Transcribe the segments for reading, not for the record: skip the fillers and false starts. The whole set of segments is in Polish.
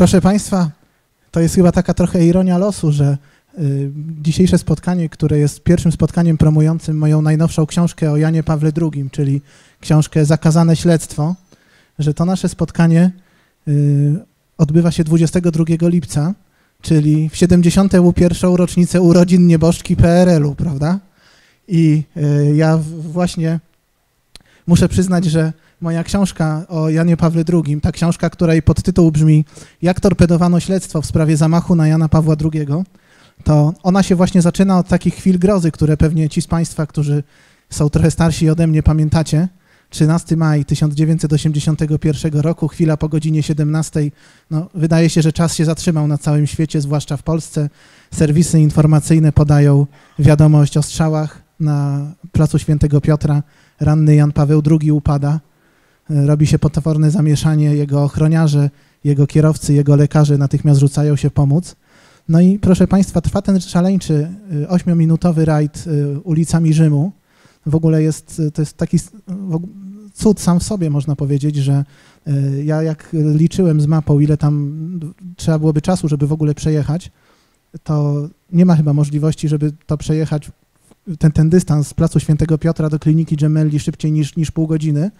Proszę Państwa, to jest chyba taka trochę ironia losu, że dzisiejsze spotkanie, które jest pierwszym spotkaniem promującym moją najnowszą książkę o Janie Pawle II, czyli książkę Zakazane śledztwo, że to nasze spotkanie odbywa się 22 lipca, czyli w 71. rocznicę urodzin nieboszczki PRL-u, prawda? I ja właśnie muszę przyznać, że moja książka o Janie Pawle II, ta książka, której podtytuł brzmi Jak torpedowano śledztwo w sprawie zamachu na Jana Pawła II, to ona się właśnie zaczyna od takich chwil grozy, które pewnie ci z Państwa, którzy są trochę starsi ode mnie, pamiętacie. 13 maj 1981 roku, chwila po godzinie 17. No, wydaje się, że czas się zatrzymał na całym świecie, zwłaszcza w Polsce. Serwisy informacyjne podają wiadomość o strzałach na placu Świętego Piotra. Ranny Jan Paweł II upada. Robi się potworne zamieszanie. Jego ochroniarze, jego kierowcy, jego lekarze natychmiast rzucają się pomóc. No i proszę Państwa, trwa ten szaleńczy 8-minutowy rajd ulicami Rzymu. W ogóle to jest taki cud sam w sobie, można powiedzieć, że ja jak liczyłem z mapą, ile tam trzeba byłoby czasu, żeby w ogóle przejechać, to nie ma chyba możliwości, żeby to przejechać, ten dystans z placu Świętego Piotra do kliniki Gemelli szybciej niż pół godziny,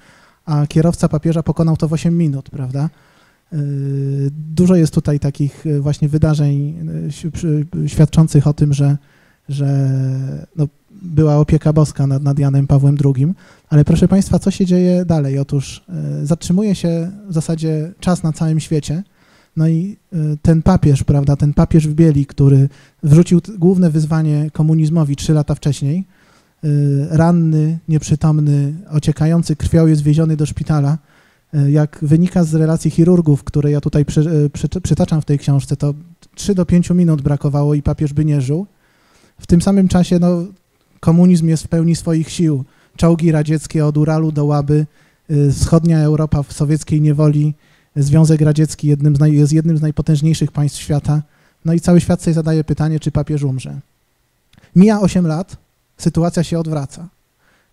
a kierowca papieża pokonał to w 8 minut, prawda? Dużo jest tutaj takich właśnie wydarzeń świadczących o tym, że no, była opieka boska nad Janem Pawłem II. Ale proszę Państwa, co się dzieje dalej? Otóż zatrzymuje się w zasadzie czas na całym świecie. No i ten papież, prawda, ten papież w bieli, który wrzucił główne wyzwanie komunizmowi 3 lata wcześniej, ranny, nieprzytomny, ociekający krwią jest wieziony do szpitala. Jak wynika z relacji chirurgów, które ja tutaj przytaczam w tej książce, to 3 do 5 minut brakowało i papież by nie żył. W tym samym czasie no, komunizm jest w pełni swoich sił. Czołgi radzieckie od Uralu do Łaby, wschodnia Europa w sowieckiej niewoli, Związek Radziecki jest jednym z najpotężniejszych państw świata. No i cały świat sobie zadaje pytanie, czy papież umrze. Mija 8 lat, sytuacja się odwraca.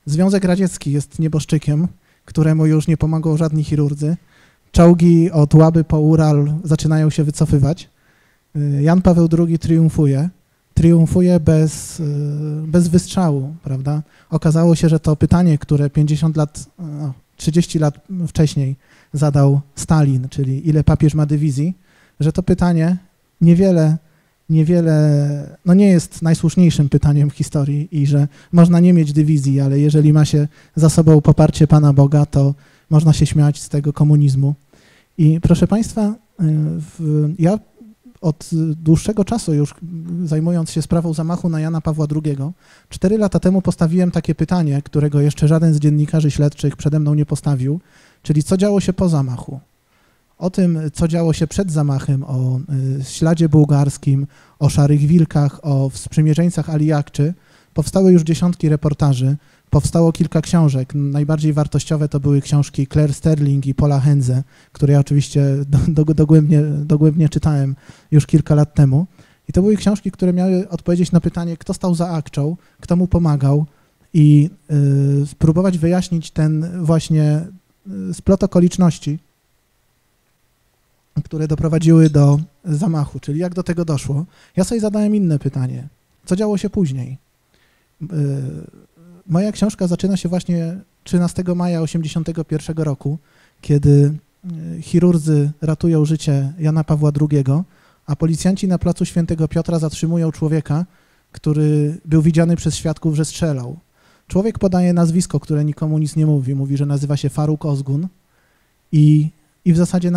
Związek Radziecki jest nieboszczykiem, któremu już nie pomogą żadni chirurdzy. Czołgi od Łaby po Ural zaczynają się wycofywać. Jan Paweł II triumfuje. Triumfuje bez wystrzału, prawda? Okazało się, że to pytanie, które 30 lat wcześniej zadał Stalin, czyli ile papież ma dywizji, że to pytanie niewiele, no nie jest najsłuszniejszym pytaniem w historii i że można nie mieć dywizji, ale jeżeli ma się za sobą poparcie Pana Boga, to można się śmiać z tego komunizmu. I proszę Państwa, ja od dłuższego czasu już zajmując się sprawą zamachu na Jana Pawła II, 4 lata temu postawiłem takie pytanie, którego jeszcze żaden z dziennikarzy śledczych przede mną nie postawił, czyli co działo się po zamachu. O tym, co działo się przed zamachem, o śladzie bułgarskim, o szarych wilkach, o sprzymierzeńcach Ali Ağczy, powstały już dziesiątki reportaży, powstało kilka książek. Najbardziej wartościowe to były książki Claire Sterling i Paula Henze, które ja oczywiście dogłębnie czytałem już kilka lat temu. I to były książki, które miały odpowiedzieć na pytanie, kto stał za Ağczą, kto mu pomagał i spróbować wyjaśnić ten właśnie splot okoliczności, które doprowadziły do zamachu, czyli jak do tego doszło. Ja sobie zadałem inne pytanie. Co działo się później? Moja książka zaczyna się właśnie 13 maja 1981 roku, kiedy chirurdzy ratują życie Jana Pawła II, a policjanci na placu Świętego Piotra zatrzymują człowieka, który był widziany przez świadków, że strzelał. Człowiek podaje nazwisko, które nikomu nic nie mówi. Mówi, że nazywa się Faruk Ozgun i w zasadzie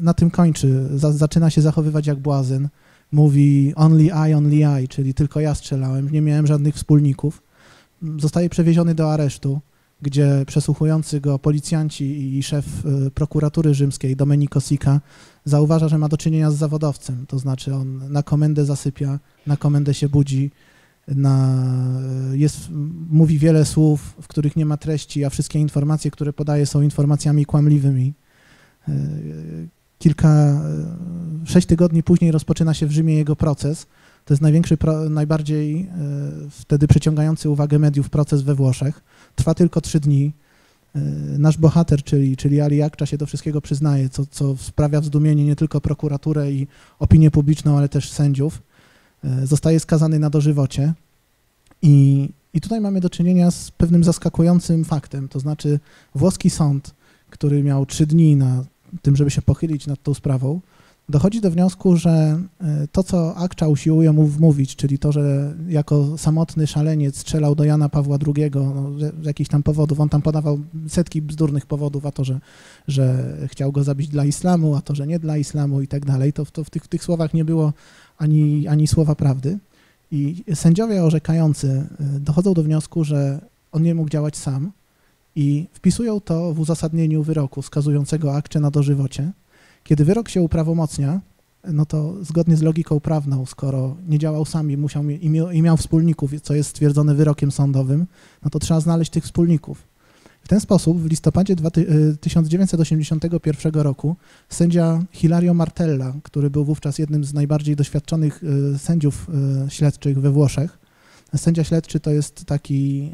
na tym kończy. Zaczyna się zachowywać jak błazen. Mówi only I, czyli tylko ja strzelałem, nie miałem żadnych wspólników. Zostaje przewieziony do aresztu, gdzie przesłuchujący go policjanci i szef prokuratury rzymskiej, Domenico Sica, zauważa, że ma do czynienia z zawodowcem, to znaczy on na komendę zasypia, na komendę się budzi, mówi wiele słów, w których nie ma treści, a wszystkie informacje, które podaje, są informacjami kłamliwymi. 6 tygodni później rozpoczyna się w Rzymie jego proces. To jest najbardziej wtedy przyciągający uwagę mediów proces we Włoszech. Trwa tylko 3 dni. nasz bohater, czyli Ali Ağca, się do wszystkiego przyznaje, co sprawia zdumienie nie tylko prokuraturę i opinię publiczną, ale też sędziów. Zostaje skazany na dożywocie i tutaj mamy do czynienia z pewnym zaskakującym faktem, to znaczy włoski sąd, który miał 3 dni na tym, żeby się pochylić nad tą sprawą, dochodzi do wniosku, że to, co Ağca usiłuje mu wmówić, czyli to, że jako samotny szaleniec strzelał do Jana Pawła II z jakichś tam powodów, on tam podawał setki bzdurnych powodów, a to, że chciał go zabić dla islamu, a to, że nie dla islamu i tak dalej, to w tych słowach nie było ani słowa prawdy. I sędziowie orzekający dochodzą do wniosku, że on nie mógł działać sam i wpisują to w uzasadnieniu wyroku skazującego Ağcę na dożywocie. Kiedy wyrok się uprawomocnia, no to zgodnie z logiką prawną, skoro nie działał sam i miał wspólników, co jest stwierdzone wyrokiem sądowym, no to trzeba znaleźć tych wspólników. W ten sposób w listopadzie 1981 roku sędzia Ilario Martella, który był wówczas jednym z najbardziej doświadczonych sędziów śledczych we Włoszech, sędzia śledczy to jest taki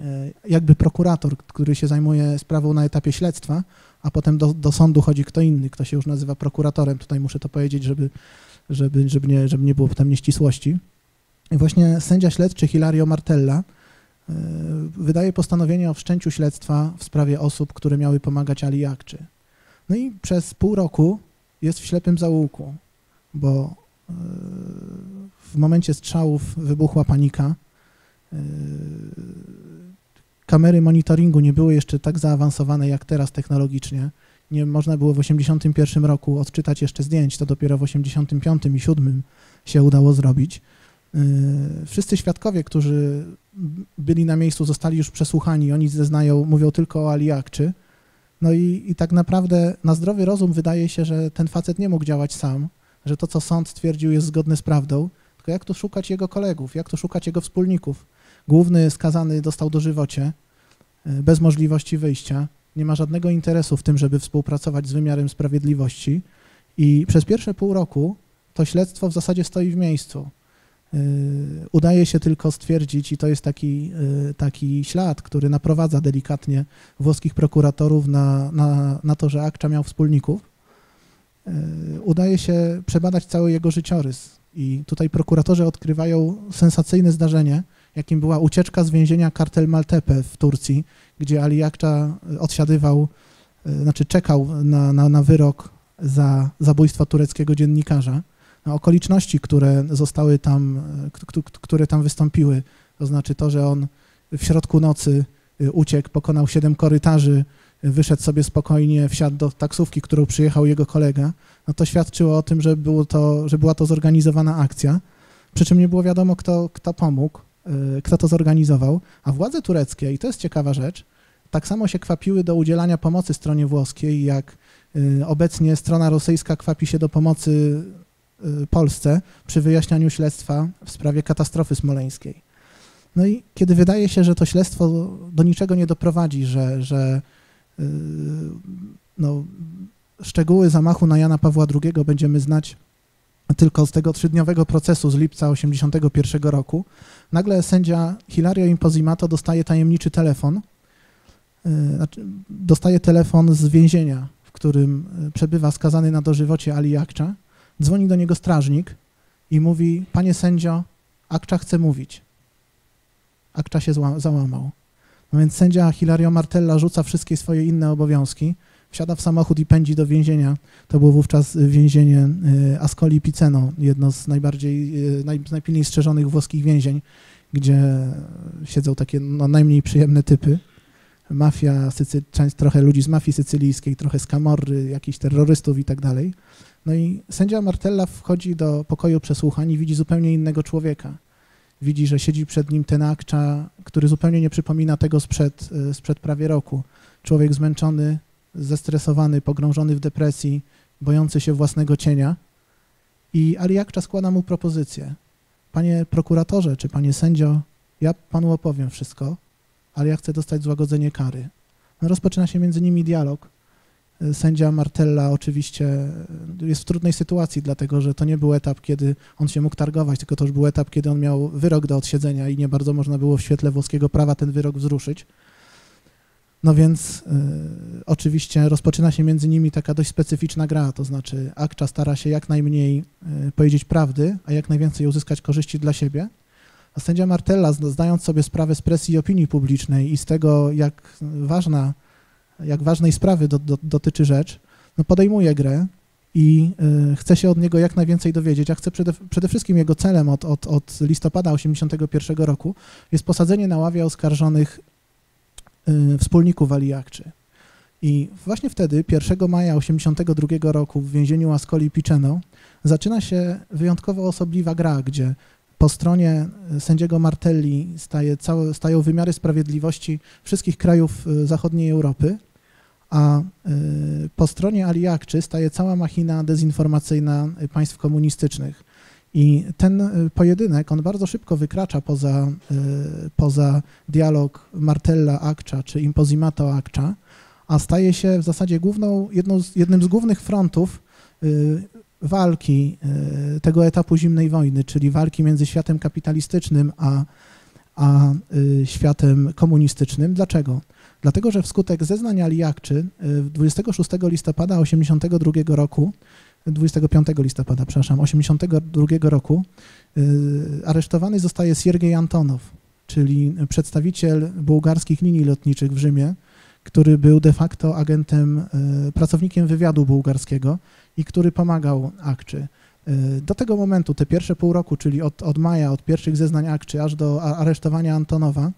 jakby prokurator, który się zajmuje sprawą na etapie śledztwa, a potem do sądu chodzi kto inny, kto się już nazywa prokuratorem. Tutaj muszę to powiedzieć, żeby nie było potem nieścisłości. I właśnie sędzia śledczy Ilario Martella wydaje postanowienie o wszczęciu śledztwa w sprawie osób, które miały pomagać Ali Ağczy. No i przez pół roku jest w ślepym zaułku, bo w momencie strzałów wybuchła panika. Kamery monitoringu nie były jeszcze tak zaawansowane jak teraz technologicznie. Nie można było w 1981 roku odczytać jeszcze zdjęć, to dopiero w 1985 i 1987 się udało zrobić. Wszyscy świadkowie, którzy byli na miejscu, zostali już przesłuchani, oni zeznają, mówią tylko o Ali Ağczy. No i tak naprawdę na zdrowy rozum wydaje się, że ten facet nie mógł działać sam, że to, co sąd stwierdził, jest zgodne z prawdą, tylko jak tu szukać jego kolegów, jak tu szukać jego wspólników. Główny skazany dostał dożywocie, bez możliwości wyjścia, nie ma żadnego interesu w tym, żeby współpracować z wymiarem sprawiedliwości i przez pierwsze pół roku to śledztwo w zasadzie stoi w miejscu. Udaje się tylko stwierdzić, i to jest taki ślad, który naprowadza delikatnie włoskich prokuratorów na to, że Ağca miał wspólników, udaje się przebadać cały jego życiorys i tutaj prokuratorzy odkrywają sensacyjne zdarzenie, jakim była ucieczka z więzienia Kartel Maltepe w Turcji, gdzie Ali Ağca odsiadywał, znaczy czekał na wyrok za zabójstwo tureckiego dziennikarza. Okoliczności, które tam wystąpiły, to znaczy to, że on w środku nocy uciekł, pokonał 7 korytarzy, wyszedł sobie spokojnie, wsiadł do taksówki, którą przyjechał jego kolega, no to świadczyło o tym, że była to zorganizowana akcja, przy czym nie było wiadomo, kto pomógł, kto to zorganizował, a władze tureckie, i to jest ciekawa rzecz, tak samo się kwapiły do udzielania pomocy stronie włoskiej, jak obecnie strona rosyjska kwapi się do pomocy Polsce przy wyjaśnianiu śledztwa w sprawie katastrofy smoleńskiej. No i kiedy wydaje się, że to śledztwo do niczego nie doprowadzi, że szczegóły zamachu na Jana Pawła II będziemy znać tylko z tego 3-dniowego procesu z lipca 1981 roku, nagle sędzia Ilario Imposimato dostaje tajemniczy telefon, dostaje telefon z więzienia, w którym przebywa skazany na dożywocie Ali Ağca. Dzwoni do niego strażnik i mówi: panie sędzio, Ağca chce mówić. Ağca się załamał. No więc sędzia Ilario Martella rzuca wszystkie swoje inne obowiązki, wsiada w samochód i pędzi do więzienia. To było wówczas więzienie Ascoli Piceno, jedno z najpilniej strzeżonych włoskich więzień, gdzie siedzą takie najmniej przyjemne typy. Mafia, trochę ludzi z mafii sycylijskiej, trochę z Camorry, jakichś terrorystów i tak dalej. No i sędzia Martella wchodzi do pokoju przesłuchań i widzi zupełnie innego człowieka. Widzi, że siedzi przed nim ten Ağca, który zupełnie nie przypomina tego sprzed prawie roku. Człowiek zmęczony, zestresowany, pogrążony w depresji, bojący się własnego cienia. I Ali Ağca składa mu propozycję. Panie prokuratorze, czy panie sędzio, ja panu opowiem wszystko, ale ja chcę dostać złagodzenie kary. No, rozpoczyna się między nimi dialog. Sędzia Martella oczywiście jest w trudnej sytuacji, dlatego że to nie był etap, kiedy on się mógł targować, tylko to już był etap, kiedy on miał wyrok do odsiedzenia i nie bardzo można było w świetle włoskiego prawa ten wyrok wzruszyć. No więc oczywiście rozpoczyna się między nimi taka dość specyficzna gra, to znaczy Ağca stara się jak najmniej powiedzieć prawdy, a jak najwięcej uzyskać korzyści dla siebie, a sędzia Martella, zdając sobie sprawę z presji opinii publicznej i z tego, jak ważnej sprawy dotyczy rzecz, no podejmuje grę i chce się od niego jak najwięcej dowiedzieć, a chce przede wszystkim jego celem od listopada 1981 roku jest posadzenie na ławie oskarżonych wspólników Ali Ağczy. I właśnie wtedy, 1 maja 1982 roku w więzieniu Ascoli-Piceno zaczyna się wyjątkowo osobliwa gra, gdzie po stronie sędziego Martelli stają wymiary sprawiedliwości wszystkich krajów zachodniej Europy, a po stronie Ali Ağczy staje cała machina dezinformacyjna państw komunistycznych. I ten pojedynek, on bardzo szybko wykracza poza dialog Martella-Ağca czy Imposimato-Ağca, a staje się w zasadzie jednym z głównych frontów walki tego etapu zimnej wojny, czyli walki między światem kapitalistycznym a światem komunistycznym. Dlaczego? Dlatego, że wskutek zeznań Ali Ağczy 26 listopada 1982 roku 25 listopada, przepraszam, 1982 roku aresztowany zostaje Siergiej Antonow, czyli przedstawiciel bułgarskich linii lotniczych w Rzymie, który był de facto agentem, pracownikiem wywiadu bułgarskiego i który pomagał Ağczy. Do tego momentu, te pierwsze pół roku, czyli od maja, od pierwszych zeznań Ağczy aż do aresztowania Antonowa,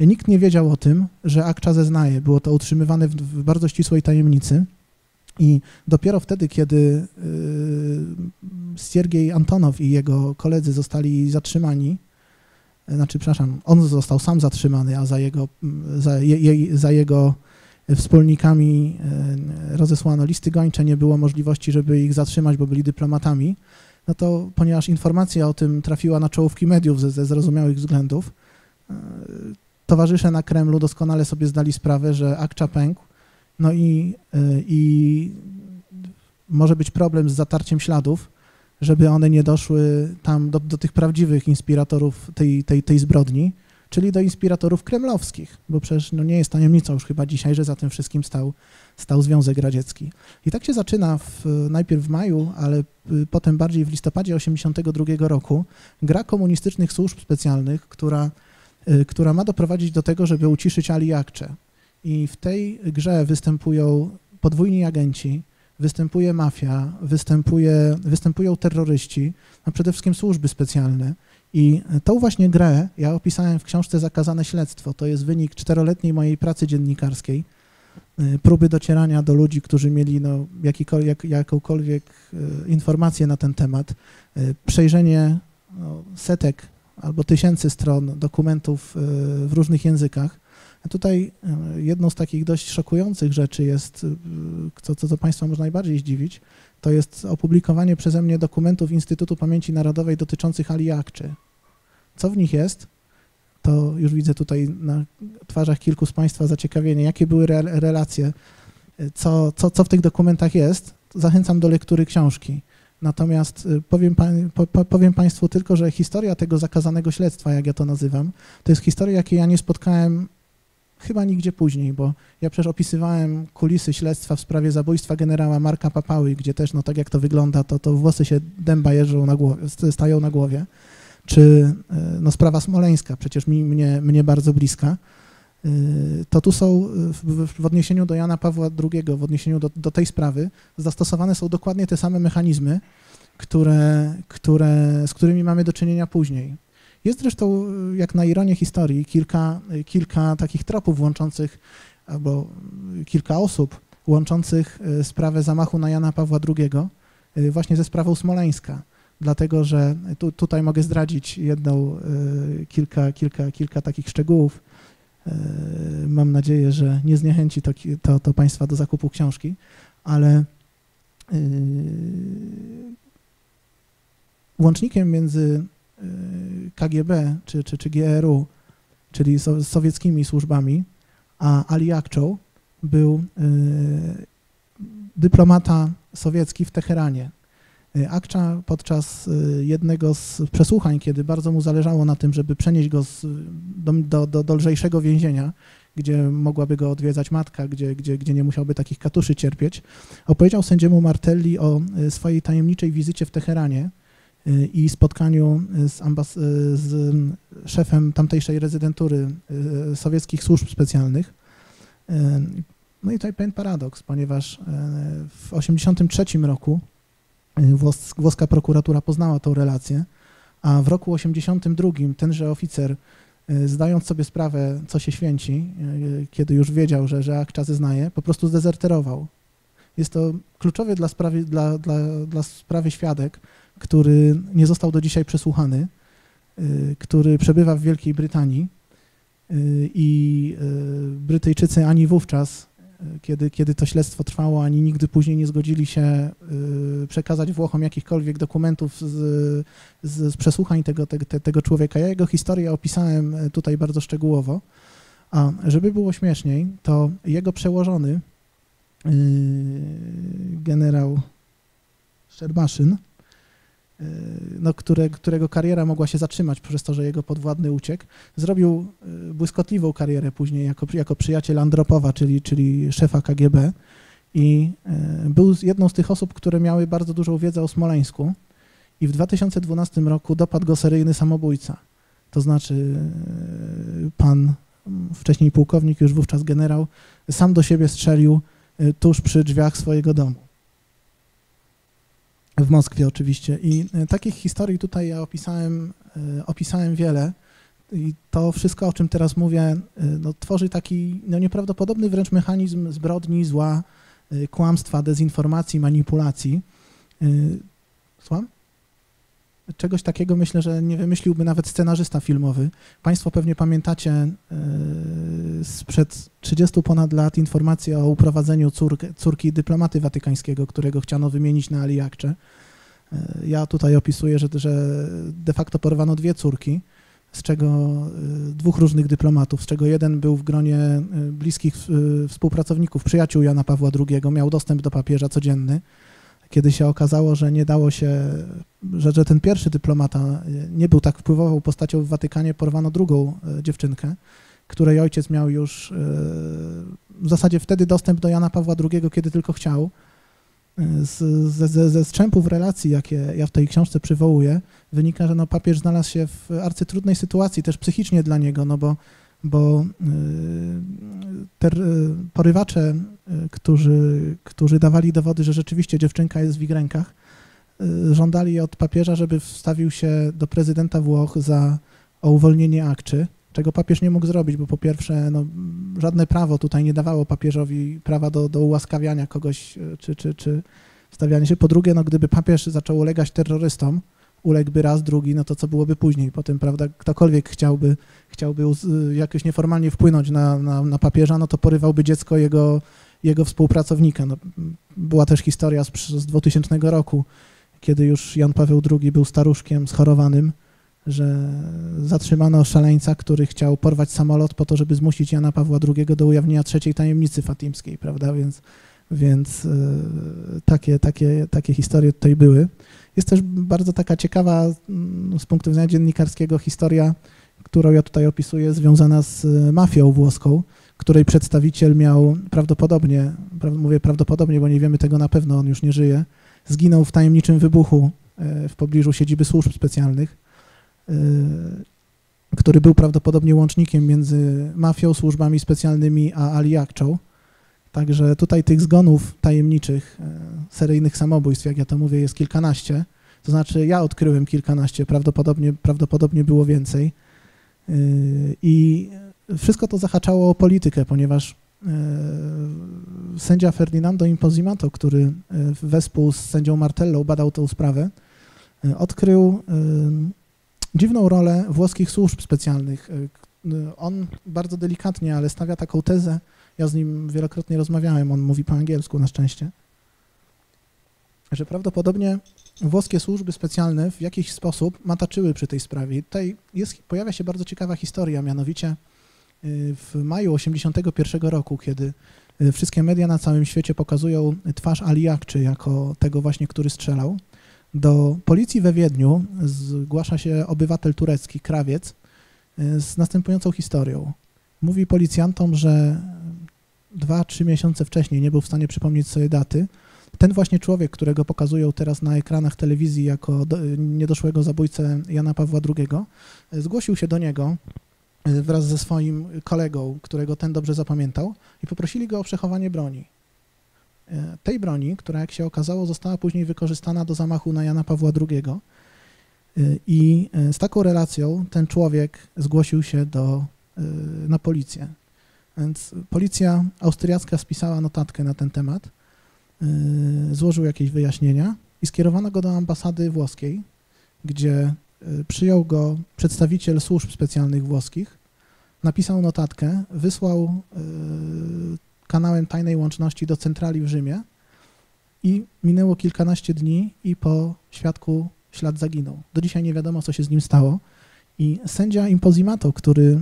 nikt nie wiedział o tym, że Ağca zeznaje. Było to utrzymywane w bardzo ścisłej tajemnicy. I dopiero wtedy, kiedy Siergiej Antonow i jego koledzy zostali zatrzymani, znaczy, przepraszam, on został sam zatrzymany, a za jego wspólnikami rozesłano listy gończe, nie było możliwości, żeby ich zatrzymać, bo byli dyplomatami, no to ponieważ informacja o tym trafiła na czołówki mediów ze zrozumiałych względów, towarzysze na Kremlu doskonale sobie zdali sprawę, że Ağca pękł, no i może być problem z zatarciem śladów, żeby one nie doszły tam do tych prawdziwych inspiratorów tej zbrodni, czyli do inspiratorów kremlowskich, bo przecież no nie jest tajemnicą już chyba dzisiaj, że za tym wszystkim stał Związek Radziecki. I tak się zaczyna najpierw w maju, ale potem bardziej w listopadzie 1982 roku gra komunistycznych służb specjalnych, która ma doprowadzić do tego, żeby uciszyć Ali Ağczę. I w tej grze występują podwójni agenci, występuje mafia, występują terroryści, a przede wszystkim służby specjalne. I tą właśnie grę ja opisałem w książce Zakazane śledztwo. To jest wynik 4-letniej mojej pracy dziennikarskiej, próby docierania do ludzi, którzy mieli no, jakąkolwiek informację na ten temat, przejrzenie no, setek albo tysięcy stron dokumentów w różnych językach. A tutaj jedną z takich dość szokujących rzeczy jest, co Państwa może najbardziej zdziwić, to jest opublikowanie przeze mnie dokumentów Instytutu Pamięci Narodowej dotyczących Ali Ağczy. Co w nich jest? To już widzę tutaj na twarzach kilku z Państwa zaciekawienie, jakie były relacje, co w tych dokumentach jest. Zachęcam do lektury książki. Natomiast powiem Państwu tylko, że historia tego zakazanego śledztwa, jak ja to nazywam, to jest historia, jakiej ja nie spotkałem chyba nigdzie później, bo ja przecież opisywałem kulisy śledztwa w sprawie zabójstwa generała Marka Papały, gdzie też, no tak jak to wygląda, to włosy się dęba jeżdżą na głowie, stają na głowie, czy no, sprawa smoleńska, przecież mnie bardzo bliska. To tu są w odniesieniu do Jana Pawła II, w odniesieniu do tej sprawy zastosowane są dokładnie te same mechanizmy, z którymi mamy do czynienia później. Jest zresztą, jak na ironię historii, kilka takich tropów łączących, albo kilka osób łączących sprawę zamachu na Jana Pawła II właśnie ze sprawą smoleńska, dlatego że tutaj mogę zdradzić kilka takich szczegółów. Mam nadzieję, że nie zniechęci to Państwa do zakupu książki, ale łącznikiem między KGB czy GRU, czyli sowieckimi służbami, a Ali Ağczą był dyplomata sowiecki w Teheranie. Ağca podczas jednego z przesłuchań, kiedy bardzo mu zależało na tym, żeby przenieść go do lżejszego więzienia gdzie mogłaby go odwiedzać matka, gdzie nie musiałby takich katuszy cierpieć. Opowiedział sędziemu Martelli o swojej tajemniczej wizycie w Teheranie i spotkaniu z szefem tamtejszej rezydentury sowieckich służb specjalnych. No i tutaj pewien paradoks, ponieważ w 1983 roku włoska prokuratura poznała tą relację, a w roku 1982 tenże oficer, zdając sobie sprawę, co się święci, kiedy już wiedział, że Ağca zeznaje, po prostu zdezerterował. Jest to kluczowe dla sprawy świadek, który nie został do dzisiaj przesłuchany, który przebywa w Wielkiej Brytanii i Brytyjczycy ani wówczas, kiedy to śledztwo trwało, ani nigdy później nie zgodzili się przekazać Włochom jakichkolwiek dokumentów z przesłuchań tego człowieka. Ja jego historię opisałem tutaj bardzo szczegółowo, a żeby było śmieszniej, to jego przełożony, generał Szczerbaszyn, no, którego kariera mogła się zatrzymać przez to, że jego podwładny uciekł, zrobił błyskotliwą karierę później jako przyjaciel Andropowa, czyli szefa KGB, i był jedną z tych osób, które miały bardzo dużą wiedzę o Smoleńsku, i w 2012 roku dopadł go seryjny samobójca, to znaczy pan, wcześniej pułkownik, już wówczas generał, sam do siebie strzelił tuż przy drzwiach swojego domu. W Moskwie oczywiście. I takich historii tutaj ja opisałem wiele, i to wszystko, o czym teraz mówię, no, tworzy taki nieprawdopodobny wręcz mechanizm zbrodni, zła, kłamstwa, dezinformacji, manipulacji. Słucham? Czegoś takiego myślę, że nie wymyśliłby nawet scenarzysta filmowy. Państwo pewnie pamiętacie sprzed 30 ponad lat informację o uprowadzeniu córki dyplomaty watykańskiego, którego chciano wymienić na Ali Ağcę. Ja tutaj opisuję, że de facto porwano dwie córki, z czego dwóch różnych dyplomatów, z czego jeden był w gronie bliskich współpracowników, przyjaciół Jana Pawła II, miał dostęp do papieża codzienny. Kiedy się okazało, że nie dało się, że ten pierwszy dyplomata nie był tak wpływową postacią w Watykanie, porwano drugą dziewczynkę, której ojciec miał już w zasadzie wtedy dostęp do Jana Pawła II, kiedy tylko chciał. Ze strzępów relacji, jakie ja w tej książce przywołuję, wynika, że no papież znalazł się w arcytrudnej sytuacji, też psychicznie dla niego, no bo te porywacze, którzy dawali dowody, że rzeczywiście dziewczynka jest w ich rękach, żądali od papieża, żeby wstawił się do prezydenta Włoch o uwolnienie Ağczy, czego papież nie mógł zrobić, bo po pierwsze no, żadne prawo tutaj nie dawało papieżowi prawa do ułaskawiania kogoś czy wstawiania się. Po drugie, no, gdyby papież zaczął ulegać terrorystom, uległby raz, drugi, no to co byłoby później? Potem, prawda, ktokolwiek chciałby jakoś nieformalnie wpłynąć na papieża, no to porywałby dziecko jego współpracownika. No, była też historia z 2000 roku, kiedy już Jan Paweł II był staruszkiem schorowanym, że zatrzymano szaleńca, który chciał porwać samolot po to, żeby zmusić Jana Pawła II do ujawnienia trzeciej tajemnicy fatimskiej, prawda, więc takie historie tutaj były. Jest też bardzo taka ciekawa z punktu widzenia dziennikarskiego historia, którą ja tutaj opisuję, związana z mafią włoską, której przedstawiciel miał prawdopodobnie, mówię prawdopodobnie, bo nie wiemy tego na pewno, on już nie żyje, zginął w tajemniczym wybuchu w pobliżu siedziby służb specjalnych, który był prawdopodobnie łącznikiem między mafią, służbami specjalnymi a Ali Ağcą. Także tutaj tych zgonów tajemniczych, seryjnych samobójstw, jak ja to mówię, jest kilkanaście. To znaczy ja odkryłem kilkanaście, prawdopodobnie było więcej. I wszystko to zahaczało o politykę, ponieważ sędzia Ferdinando Imposimato, który wespół z sędzią Martellą badał tę sprawę, odkrył dziwną rolę włoskich służb specjalnych. On bardzo delikatnie, ale stawia taką tezę, ja z nim wielokrotnie rozmawiałem, on mówi po angielsku na szczęście, że prawdopodobnie włoskie służby specjalne w jakiś sposób mataczyły przy tej sprawie. Tutaj pojawia się bardzo ciekawa historia, mianowicie w maju 1981 roku, kiedy wszystkie media na całym świecie pokazują twarz Ali Ağczy jako tego właśnie, który strzelał, do policji we Wiedniu zgłasza się obywatel turecki, krawiec, z następującą historią. mówi policjantom, że 2-3 miesiące wcześniej nie był w stanie przypomnieć sobie daty. Ten właśnie człowiek, którego pokazują teraz na ekranach telewizji jako niedoszłego zabójcę Jana Pawła II, zgłosił się do niego wraz ze swoim kolegą, którego ten dobrze zapamiętał, i poprosili go o przechowanie broni. Tej broni, która, jak się okazało, została później wykorzystana do zamachu na Jana Pawła II. I z taką relacją ten człowiek zgłosił się na policję. Więc policja austriacka spisała notatkę na ten temat, złożył jakieś wyjaśnienia i skierowano go do ambasady włoskiej, gdzie przyjął go przedstawiciel służb specjalnych włoskich, napisał notatkę, wysłał kanałem tajnej łączności do centrali w Rzymie i minęło kilkanaście dni i po świadku ślad zaginął. Do dzisiaj nie wiadomo, co się z nim stało. I sędzia Imposimato, który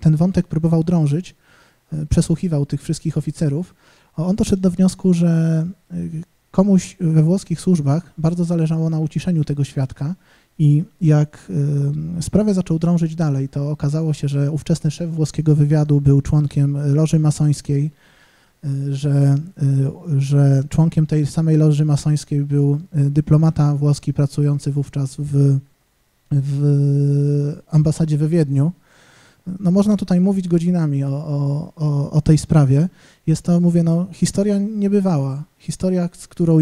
ten wątek próbował drążyć, przesłuchiwał tych wszystkich oficerów, on doszedł do wniosku, że komuś we włoskich służbach bardzo zależało na uciszeniu tego świadka i jak sprawę zaczął drążyć dalej, to okazało się, że ówczesny szef włoskiego wywiadu był członkiem loży masońskiej, że członkiem tej samej loży masońskiej był dyplomata włoski pracujący wówczas w ambasadzie we Wiedniu. No można tutaj mówić godzinami o tej sprawie. Jest to, mówię, no, historia niebywała. Historia, z którą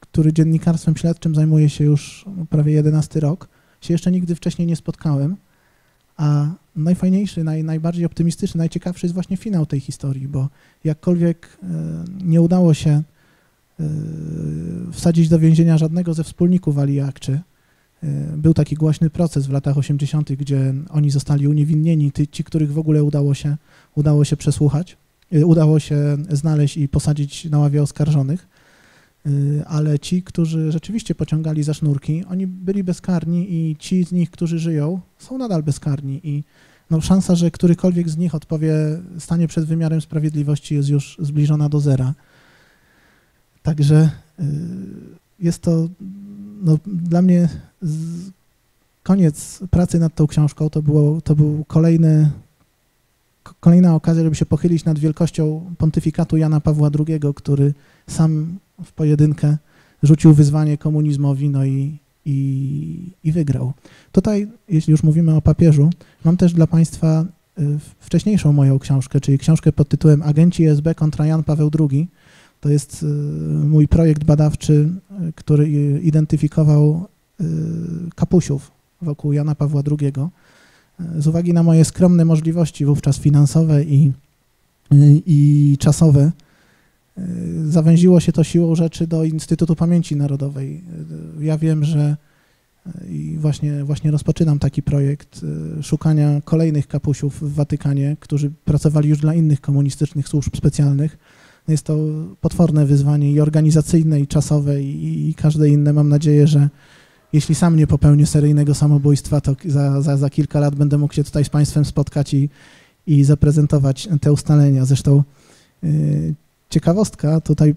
który dziennikarstwem śledczym zajmuje się już prawie 11 rok, się jeszcze nigdy wcześniej nie spotkałem. A najfajniejszy, najbardziej optymistyczny, najciekawszy jest właśnie finał tej historii, bo jakkolwiek nie udało się wsadzić do więzienia żadnego ze wspólników Ali Ağczy, był taki głośny proces w latach 80., gdzie oni zostali uniewinnieni, ci, których w ogóle udało się przesłuchać, udało się znaleźć i posadzić na ławie oskarżonych, ale ci, którzy rzeczywiście pociągali za sznurki, oni byli bezkarni i ci z nich, którzy żyją, są nadal bezkarni i no, szansa, że którykolwiek z nich stanie przed wymiarem sprawiedliwości, jest już zbliżona do zera. Także jest to... No, dla mnie koniec pracy nad tą książką to był kolejna okazja, żeby się pochylić nad wielkością pontyfikatu Jana Pawła II, który sam w pojedynkę rzucił wyzwanie komunizmowi, no i wygrał. Tutaj, jeśli już mówimy o papieżu, mam też dla Państwa wcześniejszą moją książkę, czyli książkę pod tytułem Agenci SB kontra Jan Paweł II. To jest mój projekt badawczy, który identyfikował kapusiów wokół Jana Pawła II. Z uwagi na moje skromne możliwości wówczas finansowe i czasowe, zawęziło się to siłą rzeczy do Instytutu Pamięci Narodowej. Ja wiem, że właśnie rozpoczynam taki projekt szukania kolejnych kapusiów w Watykanie, którzy pracowali już dla innych komunistycznych służb specjalnych. Jest to potworne wyzwanie i organizacyjne, i czasowe, i każde inne. Mam nadzieję, że jeśli sam nie popełnię seryjnego samobójstwa, to za kilka lat będę mógł się tutaj z Państwem spotkać i zaprezentować te ustalenia. Zresztą ciekawostka, tutaj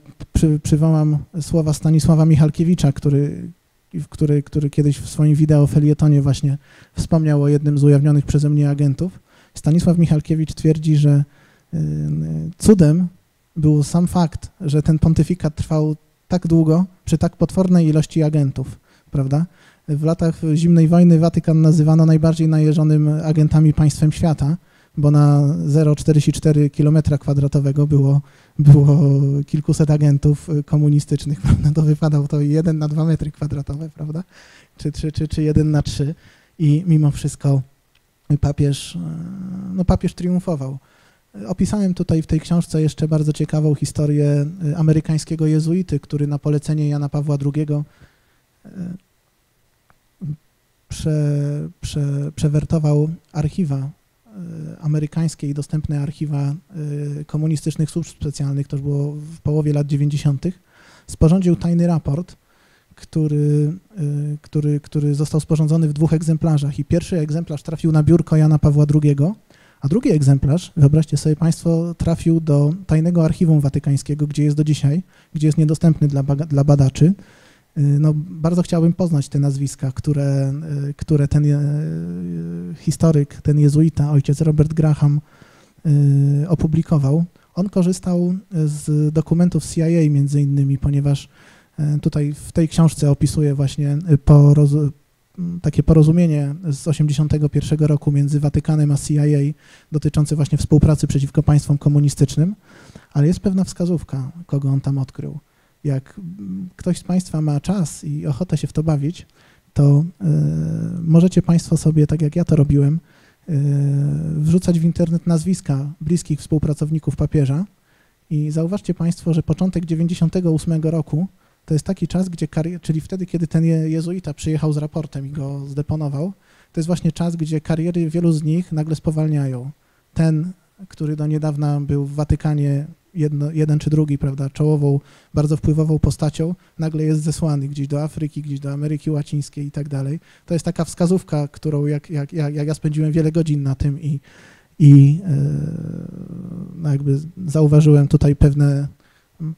przywołam słowa Stanisława Michalkiewicza, który kiedyś w swoim wideo felietonie właśnie wspomniał o jednym z ujawnionych przeze mnie agentów. Stanisław Michalkiewicz twierdzi, że cudem był sam fakt, że ten pontyfikat trwał tak długo przy tak potwornej ilości agentów, prawda? W latach zimnej wojny Watykan nazywano najbardziej najeżonym agentami państwem świata, bo na 0,44 km2 było kilkuset agentów komunistycznych, prawda? To wypadał to 1 na 2 metry kwadratowe, prawda? Czy 1 na 3, i mimo wszystko papież triumfował. Opisałem tutaj w tej książce jeszcze bardzo ciekawą historię amerykańskiego jezuity, który na polecenie Jana Pawła II przewertował archiwa amerykańskie i dostępne archiwa komunistycznych służb specjalnych, to już było w połowie lat 90., sporządził tajny raport, który został sporządzony w 2 egzemplarzach i pierwszy egzemplarz trafił na biurko Jana Pawła II, a drugi egzemplarz, wyobraźcie sobie Państwo, trafił do tajnego archiwum watykańskiego, gdzie jest do dzisiaj, gdzie jest niedostępny dla badaczy. No, bardzo chciałbym poznać te nazwiska, które ten historyk, ten jezuita, ojciec Robert Graham opublikował. On korzystał z dokumentów CIA między innymi, ponieważ tutaj w tej książce opisuje właśnie takie porozumienie z 1981 roku między Watykanem a CIA dotyczące właśnie współpracy przeciwko państwom komunistycznym, ale jest pewna wskazówka, kogo on tam odkrył. Jak ktoś z Państwa ma czas i ochotę się w to bawić, to możecie Państwo sobie, tak jak ja to robiłem, wrzucać w internet nazwiska bliskich współpracowników papieża i zauważcie Państwo, że początek 98 roku to jest taki czas, czyli wtedy, kiedy ten jezuita przyjechał z raportem i go zdeponował, to jest właśnie czas, gdzie kariery wielu z nich nagle spowalniają. Ten, który do niedawna był w Watykanie, jeden czy drugi, prawda, czołową, bardzo wpływową postacią, nagle jest zesłany gdzieś do Afryki, gdzieś do Ameryki Łacińskiej i tak dalej. To jest taka wskazówka, którą jak ja spędziłem wiele godzin na tym i jakby zauważyłem tutaj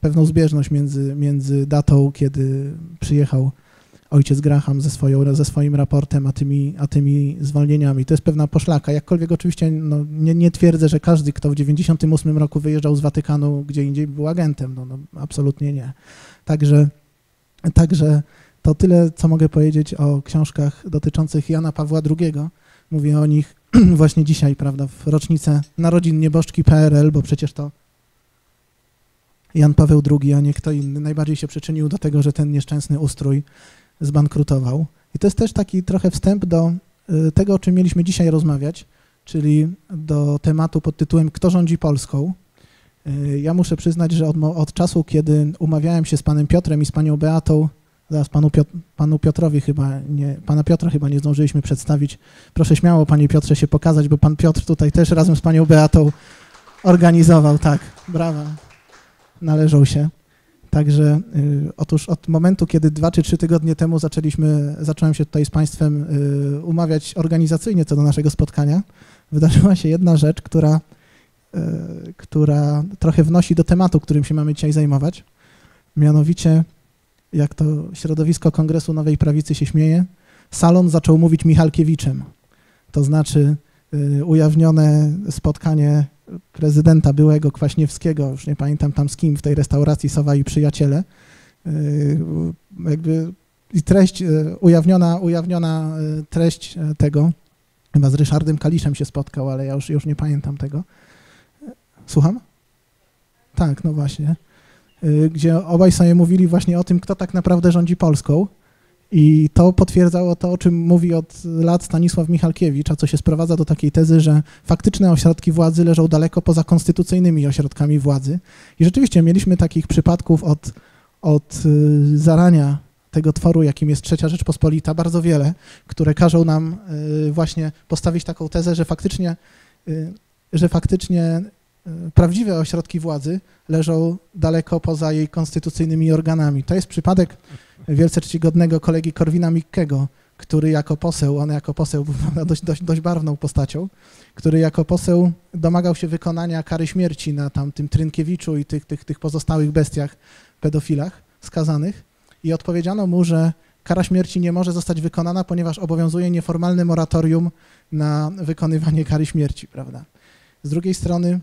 pewną zbieżność między datą, kiedy przyjechał ojciec Graham ze swoim raportem, a tymi zwolnieniami. To jest pewna poszlaka, jakkolwiek oczywiście no, nie twierdzę, że każdy, kto w 98 roku wyjeżdżał z Watykanu gdzie indziej, był agentem, no, absolutnie nie. Także to tyle, co mogę powiedzieć o książkach dotyczących Jana Pawła II. Mówię o nich właśnie dzisiaj, prawda, w rocznicę narodzin nieboszczki PRL, bo przecież to Jan Paweł II, a nie kto inny, najbardziej się przyczynił do tego, że ten nieszczęsny ustrój zbankrutował. I to jest też taki trochę wstęp do tego, o czym mieliśmy dzisiaj rozmawiać, czyli do tematu pod tytułem Kto rządzi Polską? Ja muszę przyznać, że od czasu, kiedy umawiałem się z panem Piotrem i z panią Beatą, zaraz pana Piotra chyba nie zdążyliśmy przedstawić. Proszę śmiało, panie Piotrze, się pokazać, bo pan Piotr tutaj też razem z panią Beatą organizował, tak, brawa, należą się. Także otóż od momentu, kiedy 2 czy 3 tygodnie temu zacząłem się tutaj z Państwem umawiać organizacyjnie co do naszego spotkania, wydarzyła się jedna rzecz, która trochę wnosi do tematu, którym się mamy dzisiaj zajmować. Mianowicie, jak to środowisko Kongresu Nowej Prawicy się śmieje, salon zaczął mówić Michalkiewiczem. To znaczy ujawnione spotkanie prezydenta byłego Kwaśniewskiego, już nie pamiętam tam z kim, w tej restauracji Sowa i Przyjaciele. Jakby i treść, ujawniona treść tego, chyba z Ryszardem Kaliszem się spotkał, ale ja już nie pamiętam tego. Słucham? Tak, no właśnie. Gdzie obaj sobie mówili właśnie o tym, kto tak naprawdę rządzi Polską. I to potwierdzało to, o czym mówi od lat Stanisław Michalkiewicz, a co się sprowadza do takiej tezy, że faktyczne ośrodki władzy leżą daleko poza konstytucyjnymi ośrodkami władzy. I rzeczywiście mieliśmy takich przypadków od zarania tego tworu, jakim jest III Rzeczpospolita, bardzo wiele, które każą nam właśnie postawić taką tezę, że faktycznie prawdziwe ośrodki władzy leżą daleko poza jej konstytucyjnymi organami. To jest przypadek wielce czcigodnego kolegi Korwina-Mikkego, który jako poseł, był dość barwną postacią, który jako poseł domagał się wykonania kary śmierci na tamtym Trynkiewiczu i tych pozostałych bestiach, pedofilach skazanych i odpowiedziano mu, że kara śmierci nie może zostać wykonana, ponieważ obowiązuje nieformalne moratorium na wykonywanie kary śmierci, prawda? Z drugiej strony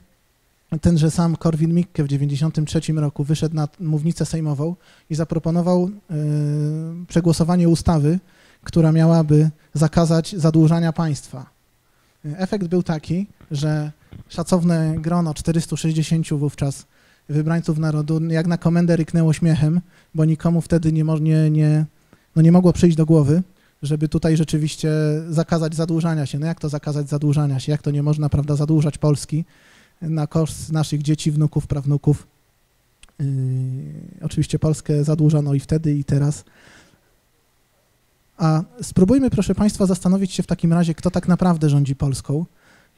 tenże sam Korwin-Mikke w 1993 roku wyszedł na mównicę sejmową i zaproponował przegłosowanie ustawy, która miałaby zakazać zadłużania państwa. Efekt był taki, że szacowne grono 460 wówczas wybrańców narodu jak na komendę ryknęło śmiechem, bo nikomu wtedy nie mogło przyjść do głowy, żeby tutaj rzeczywiście zakazać zadłużania się. No jak to zakazać zadłużania się? Jak to nie można, prawda, zadłużać Polski na koszt naszych dzieci, wnuków, prawnuków. Oczywiście Polskę zadłużano i wtedy, i teraz. A spróbujmy, proszę Państwa, zastanowić się w takim razie, kto tak naprawdę rządzi Polską.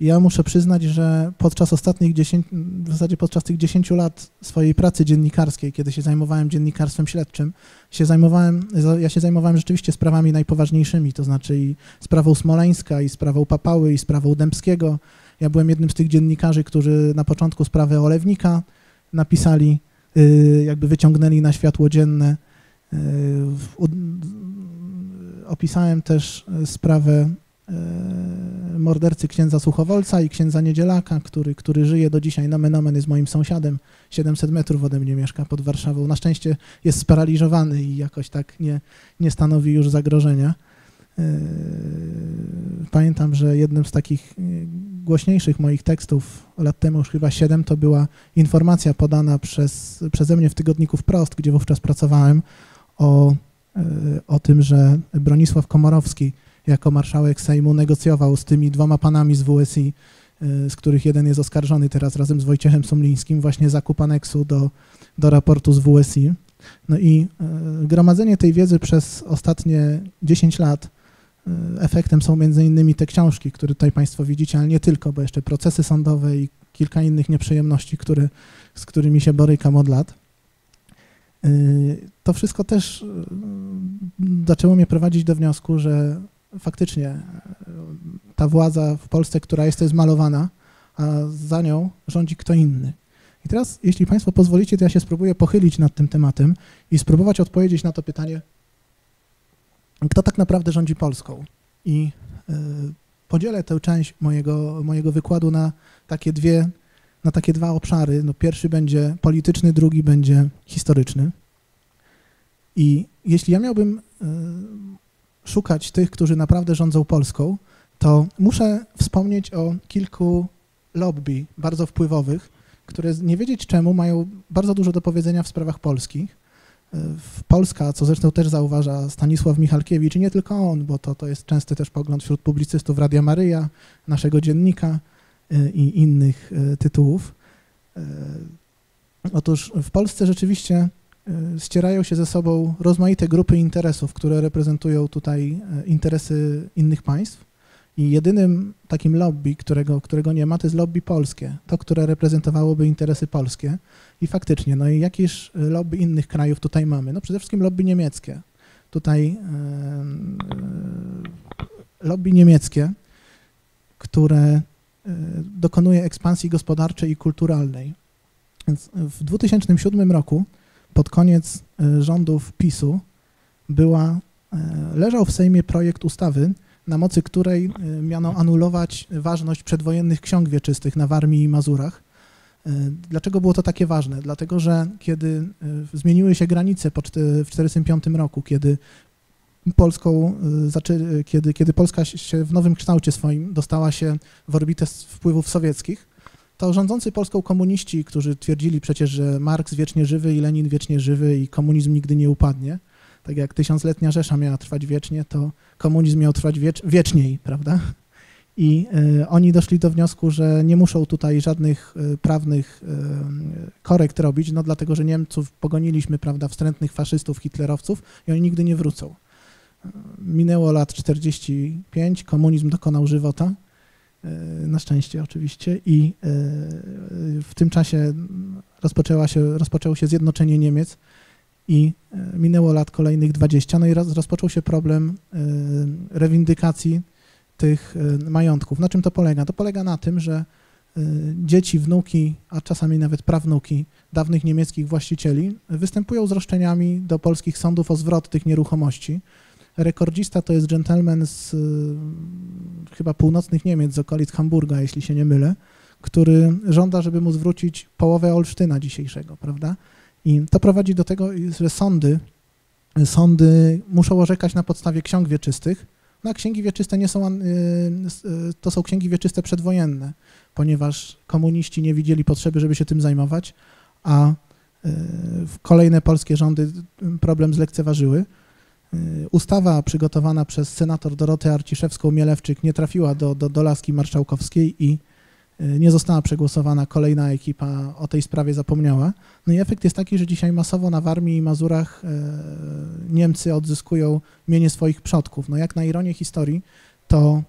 Ja muszę przyznać, że podczas ostatnich 10, w zasadzie podczas tych 10 lat swojej pracy dziennikarskiej, kiedy się zajmowałem dziennikarstwem śledczym, ja się zajmowałem rzeczywiście sprawami najpoważniejszymi, to znaczy i sprawą Smoleńska, i sprawą Papały, i sprawą Dębskiego. Ja byłem jednym z tych dziennikarzy, którzy na początku sprawę Olewnika napisali, jakby wyciągnęli na światło dzienne. Opisałem też sprawę mordercy księdza Suchowolca i księdza Niedzielaka, który żyje do dzisiaj, nomen omen, jest moim sąsiadem, 700 metrów ode mnie mieszka pod Warszawą. Na szczęście jest sparaliżowany i jakoś tak nie stanowi już zagrożenia. Pamiętam, że jednym z takich głośniejszych moich tekstów lat temu, już chyba 7, to była informacja podana przeze mnie w tygodniku Wprost, gdzie wówczas pracowałem, o tym, że Bronisław Komorowski jako marszałek Sejmu negocjował z tymi dwoma panami z WSI, z których jeden jest oskarżony teraz razem z Wojciechem Sumlińskim, właśnie zakup aneksu do raportu z WSI. No i gromadzenie tej wiedzy przez ostatnie 10 lat, efektem są między innymi te książki, które tutaj Państwo widzicie, ale nie tylko, bo jeszcze procesy sądowe i kilka innych nieprzyjemności, z którymi się borykam od lat. To wszystko też zaczęło mnie prowadzić do wniosku, że faktycznie ta władza w Polsce, która jest, to jest malowana, a za nią rządzi kto inny. I teraz, jeśli Państwo pozwolicie, to ja się spróbuję pochylić nad tym tematem i spróbować odpowiedzieć na to pytanie, kto tak naprawdę rządzi Polską. I podzielę tę część mojego wykładu na takie dwa obszary. No, pierwszy będzie polityczny, drugi będzie historyczny. I jeśli ja miałbym szukać tych, którzy naprawdę rządzą Polską, to muszę wspomnieć o kilku lobby bardzo wpływowych, które nie wiedzieć czemu mają bardzo dużo do powiedzenia w sprawach polskich. Polska, co zresztą też zauważa Stanisław Michalkiewicz, i nie tylko on, bo to jest częsty też pogląd wśród publicystów Radia Maryja, naszego dziennika i innych tytułów. Otóż w Polsce rzeczywiście ścierają się ze sobą rozmaite grupy interesów, które reprezentują tutaj interesy innych państw. I jedynym takim lobby, którego nie ma, to jest lobby polskie, to, które reprezentowałoby interesy polskie. I faktycznie, no i jakieś lobby innych krajów tutaj mamy? No przede wszystkim lobby niemieckie. Tutaj lobby niemieckie, które dokonuje ekspansji gospodarczej i kulturalnej. Więc w 2007 roku, pod koniec rządów PiS-u, leżał w Sejmie projekt ustawy, na mocy której miano anulować ważność przedwojennych ksiąg wieczystych na Warmii i Mazurach. Dlaczego było to takie ważne? Dlatego, że kiedy zmieniły się granice w 1945 roku, kiedy Polska się w nowym kształcie swoim dostała się w orbitę wpływów sowieckich, to rządzący Polską komuniści, którzy twierdzili przecież, że Marks wiecznie żywy i Lenin wiecznie żywy i komunizm nigdy nie upadnie, tak jak tysiącletnia Rzesza miała trwać wiecznie, to komunizm miał trwać wieczniej, prawda? I oni doszli do wniosku, że nie muszą tutaj żadnych prawnych korekt robić, no dlatego, że Niemców pogoniliśmy, prawda, wstrętnych faszystów, hitlerowców i oni nigdy nie wrócą. Minęło lat 45, komunizm dokonał żywota, na szczęście oczywiście, i w tym czasie rozpoczęło się zjednoczenie Niemiec. I minęło lat kolejnych 20, no i rozpoczął się problem rewindykacji tych majątków. Na czym to polega? To polega na tym, że dzieci, wnuki, a czasami nawet prawnuki dawnych niemieckich właścicieli występują z roszczeniami do polskich sądów o zwrot tych nieruchomości. Rekordzista to jest dżentelmen z chyba północnych Niemiec, z okolic Hamburga, jeśli się nie mylę, który żąda, żeby mu zwrócić połowę Olsztyna dzisiejszego, prawda? I to prowadzi do tego, że sądy muszą orzekać na podstawie ksiąg wieczystych, no a księgi wieczyste nie są, to są księgi wieczyste przedwojenne, ponieważ komuniści nie widzieli potrzeby, żeby się tym zajmować, a kolejne polskie rządy problem zlekceważyły. Ustawa przygotowana przez senator Dorotę Arciszewską-Mielewczyk nie trafiła do laski marszałkowskiej i nie została przegłosowana, kolejna ekipa o tej sprawie zapomniała. No i efekt jest taki, że dzisiaj masowo na Warmii i Mazurach Niemcy odzyskują mienie swoich przodków. No jak na ironię historii, to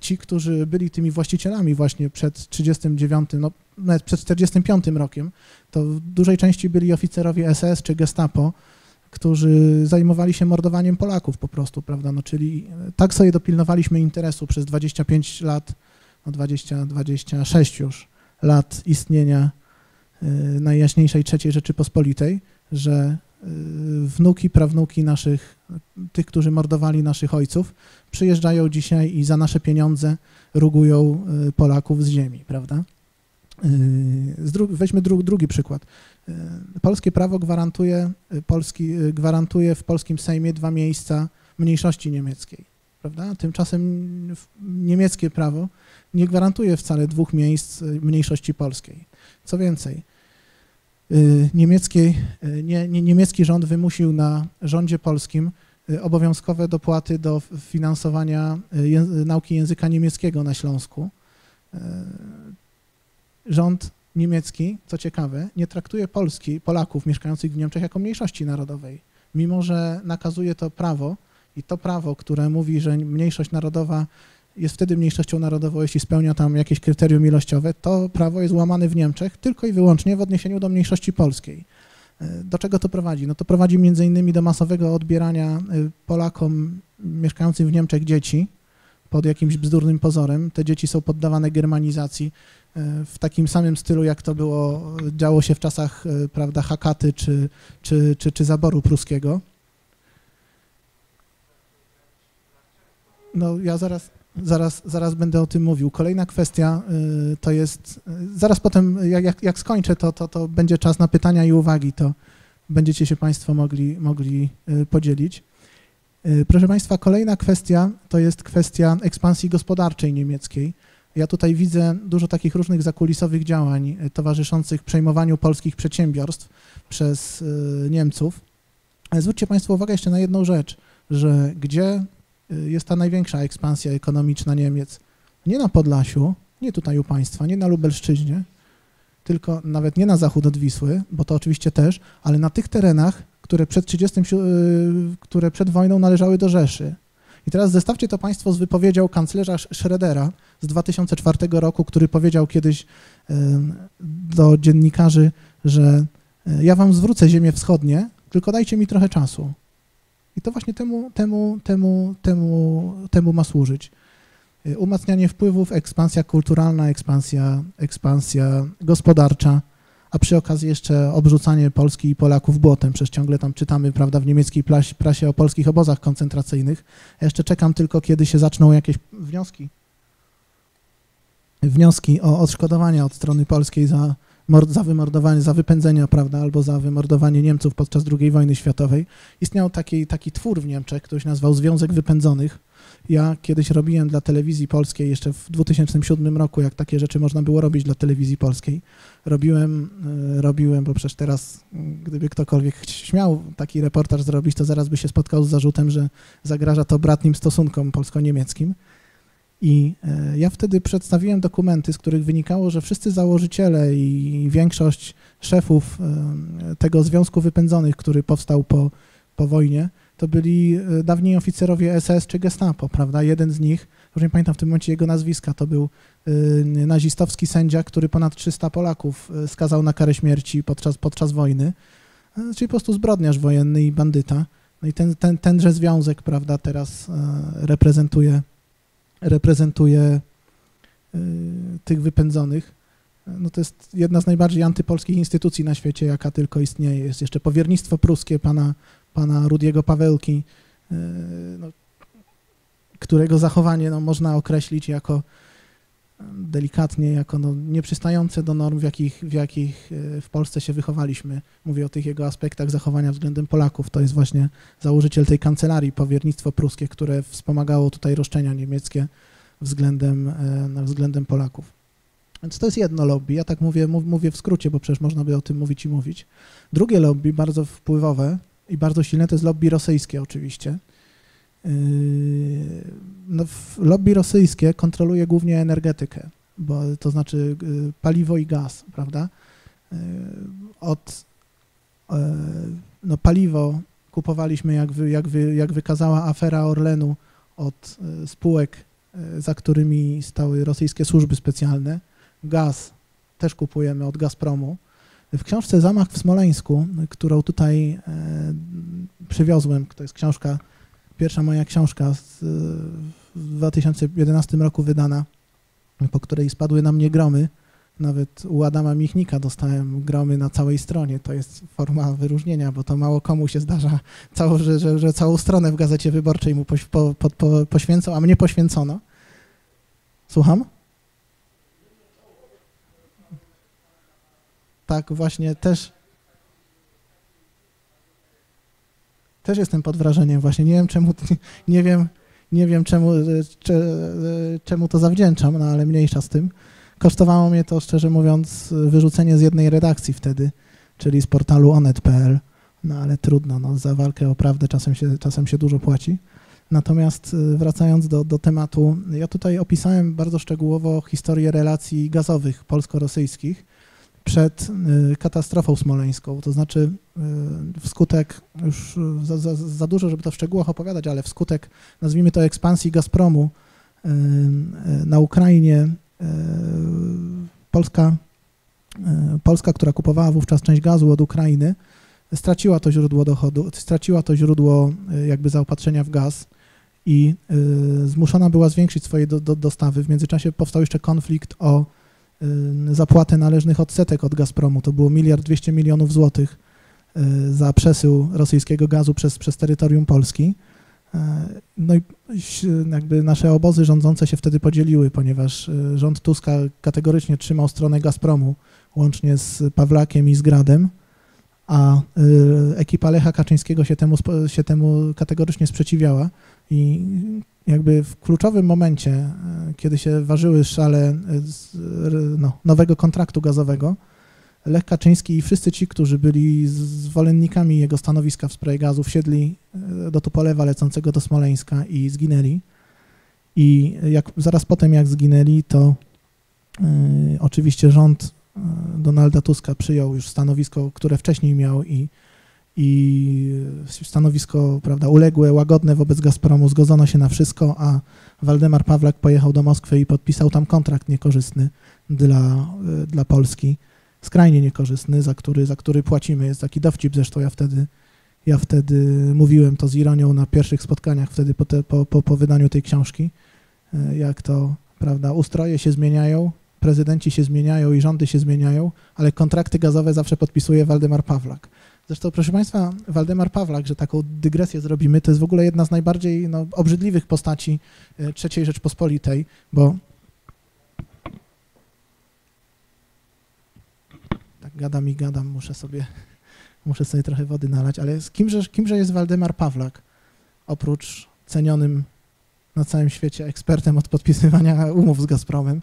ci, którzy byli tymi właścicielami właśnie przed 1939, no nawet przed 1945 rokiem, to w dużej części byli oficerowie SS czy Gestapo, którzy zajmowali się mordowaniem Polaków po prostu, prawda? No czyli tak sobie dopilnowaliśmy interesu przez 25 lat, 26 już lat istnienia Najjaśniejszej III Rzeczypospolitej, że wnuki, prawnuki naszych, tych, którzy mordowali naszych ojców, przyjeżdżają dzisiaj i za nasze pieniądze rugują Polaków z ziemi, prawda? Weźmy drugi przykład. Polskie prawo gwarantuje w polskim Sejmie 2 miejsca mniejszości niemieckiej, prawda? Tymczasem niemieckie prawo nie gwarantuje wcale 2 miejsc mniejszości polskiej. Co więcej, niemiecki rząd wymusił na rządzie polskim obowiązkowe dopłaty do finansowania nauki języka niemieckiego na Śląsku. Rząd niemiecki, co ciekawe, nie traktuje Polaków mieszkających w Niemczech jako mniejszości narodowej, mimo że nakazuje to prawo i to prawo, które mówi, że mniejszość narodowa jest wtedy mniejszością narodową, jeśli spełnia tam jakieś kryterium ilościowe, to prawo jest łamane w Niemczech tylko i wyłącznie w odniesieniu do mniejszości polskiej. Do czego to prowadzi? No to prowadzi między innymi do masowego odbierania Polakom mieszkającym w Niemczech dzieci pod jakimś bzdurnym pozorem. Te dzieci są poddawane germanizacji w takim samym stylu, jak to działo się w czasach, prawda, Hakaty czy zaboru pruskiego. No ja zaraz będę o tym mówił. Kolejna kwestia to jest, zaraz potem jak skończę, to będzie czas na pytania i uwagi, to będziecie się Państwo mogli podzielić. Proszę Państwa, kolejna kwestia to jest kwestia ekspansji gospodarczej niemieckiej. Ja tutaj widzę dużo takich różnych zakulisowych działań towarzyszących przejmowaniu polskich przedsiębiorstw przez Niemców. Ale zwróćcie Państwo uwagę jeszcze na jedną rzecz, że gdzie jest ta największa ekspansja ekonomiczna Niemiec? Nie na Podlasiu, nie tutaj u Państwa, nie na Lubelszczyźnie, tylko nawet nie na zachód od Wisły, bo to oczywiście też, ale na tych terenach, które przed wojną należały do Rzeszy. I teraz zestawcie to Państwo z wypowiedzią kanclerza Schrödera z 2004 roku, który powiedział kiedyś do dziennikarzy, że ja wam zwrócę ziemie wschodnie, tylko dajcie mi trochę czasu. I to właśnie temu ma służyć. Umacnianie wpływów, ekspansja kulturalna, ekspansja gospodarcza, a przy okazji jeszcze obrzucanie Polski i Polaków błotem. Przecież ciągle tam czytamy, prawda, w niemieckiej prasie o polskich obozach koncentracyjnych. Ja jeszcze czekam tylko, kiedy się zaczną jakieś wnioski o odszkodowania od strony polskiej za wypędzenia, prawda, albo za wymordowanie Niemców podczas II wojny światowej. Istniał taki twór w Niemczech, który się nazywał Związek Wypędzonych. Ja kiedyś robiłem dla telewizji polskiej, jeszcze w 2007 roku, jak takie rzeczy można było robić dla telewizji polskiej. Robiłem, bo przecież teraz, gdyby ktokolwiek śmiał taki reportaż zrobić, to zaraz by się spotkał z zarzutem, że zagraża to bratnim stosunkom polsko-niemieckim. I ja wtedy przedstawiłem dokumenty, z których wynikało, że wszyscy założyciele i większość szefów tego Związku Wypędzonych, który powstał po wojnie, to byli dawni oficerowie SS czy Gestapo, prawda? Jeden z nich, już nie pamiętam w tym momencie jego nazwiska, to był nazistowski sędzia, który ponad 300 Polaków skazał na karę śmierci podczas wojny, czyli po prostu zbrodniarz wojenny i bandyta. No i tenże związek, prawda, teraz reprezentuje tych wypędzonych. No to jest jedna z najbardziej antypolskich instytucji na świecie, jaka tylko istnieje. Jest jeszcze powiernictwo pruskie pana Rudiego Pawelki, no, którego zachowanie no, można określić jako delikatnie, jako no, nieprzystające do norm, w jakich w Polsce się wychowaliśmy. Mówię o tych jego aspektach zachowania względem Polaków. To jest właśnie założyciel tej kancelarii, powiernictwo pruskie, które wspomagało tutaj roszczenia niemieckie względem Polaków. Więc to jest jedno lobby. Ja tak mówię w skrócie, bo przecież można by o tym mówić i mówić. Drugie lobby, bardzo wpływowe i bardzo silne, to jest lobby rosyjskie oczywiście. No, lobby rosyjskie kontroluje głównie energetykę, bo to znaczy paliwo i gaz, prawda? No, paliwo kupowaliśmy, jak wykazała afera Orlenu, od spółek, za którymi stały rosyjskie służby specjalne. Gaz też kupujemy od Gazpromu. W książce Zamach w Smoleńsku, którą tutaj przywiozłem, to jest książka, pierwsza moja książka w 2011 roku wydana, po której spadły na mnie gromy, Nawet u Adama Michnika dostałem gromy na całej stronie. To jest forma wyróżnienia, bo to mało komu się zdarza, że całą stronę w Gazecie Wyborczej mu poświęcą, a mnie poświęcono. Słucham? Tak, właśnie też jestem pod wrażeniem właśnie. Nie wiem czemu to zawdzięczam, no ale mniejsza z tym. Kosztowało mnie to, szczerze mówiąc, wyrzucenie z jednej redakcji wtedy, czyli z portalu onet.pl, no ale trudno, no, za walkę o prawdę czasem się dużo płaci. Natomiast wracając do tematu, ja tutaj opisałem bardzo szczegółowo historię relacji gazowych polsko-rosyjskich przed katastrofą smoleńską, to znaczy wskutek, już za dużo, żeby to w szczegółach opowiadać, ale wskutek, nazwijmy to, ekspansji Gazpromu na Ukrainie, Polska, która kupowała wówczas część gazu od Ukrainy, straciła to źródło dochodu, straciła to źródło jakby zaopatrzenia w gaz i zmuszona była zwiększyć swoje dostawy. W międzyczasie powstał jeszcze konflikt o zapłatę należnych odsetek od Gazpromu. To było 1,2 mld złotych za przesył rosyjskiego gazu przez terytorium Polski. No i jakby nasze obozy rządzące się wtedy podzieliły, ponieważ rząd Tuska kategorycznie trzymał stronę Gazpromu, łącznie z Pawlakiem i z Gradem, a ekipa Lecha Kaczyńskiego się temu kategorycznie sprzeciwiała i jakby w kluczowym momencie, kiedy się ważyły szale nowego kontraktu gazowego, Lech Kaczyński i wszyscy ci, którzy byli zwolennikami jego stanowiska w sprawie gazu, wsiedli do tupolewa lecącego do Smoleńska i zginęli. I zaraz potem, jak zginęli, to oczywiście rząd Donalda Tuska przyjął już stanowisko, które wcześniej miał i stanowisko, prawda, uległe, łagodne wobec Gazpromu, zgodzono się na wszystko, a Waldemar Pawlak pojechał do Moskwy i podpisał tam kontrakt niekorzystny dla Polski. Skrajnie niekorzystny, za który płacimy. Jest taki dowcip, zresztą ja wtedy mówiłem to z ironią na pierwszych spotkaniach wtedy po wydaniu tej książki, jak to, prawda, ustroje się zmieniają, prezydenci się zmieniają i rządy się zmieniają, ale kontrakty gazowe zawsze podpisuje Waldemar Pawlak. Zresztą, proszę Państwa, Waldemar Pawlak, że taką dygresję zrobimy, to jest w ogóle jedna z najbardziej obrzydliwych postaci III Rzeczpospolitej, bo... Gadam, muszę sobie trochę wody nalać, ale kimże jest Waldemar Pawlak, oprócz cenionym na całym świecie ekspertem od podpisywania umów z Gazpromem?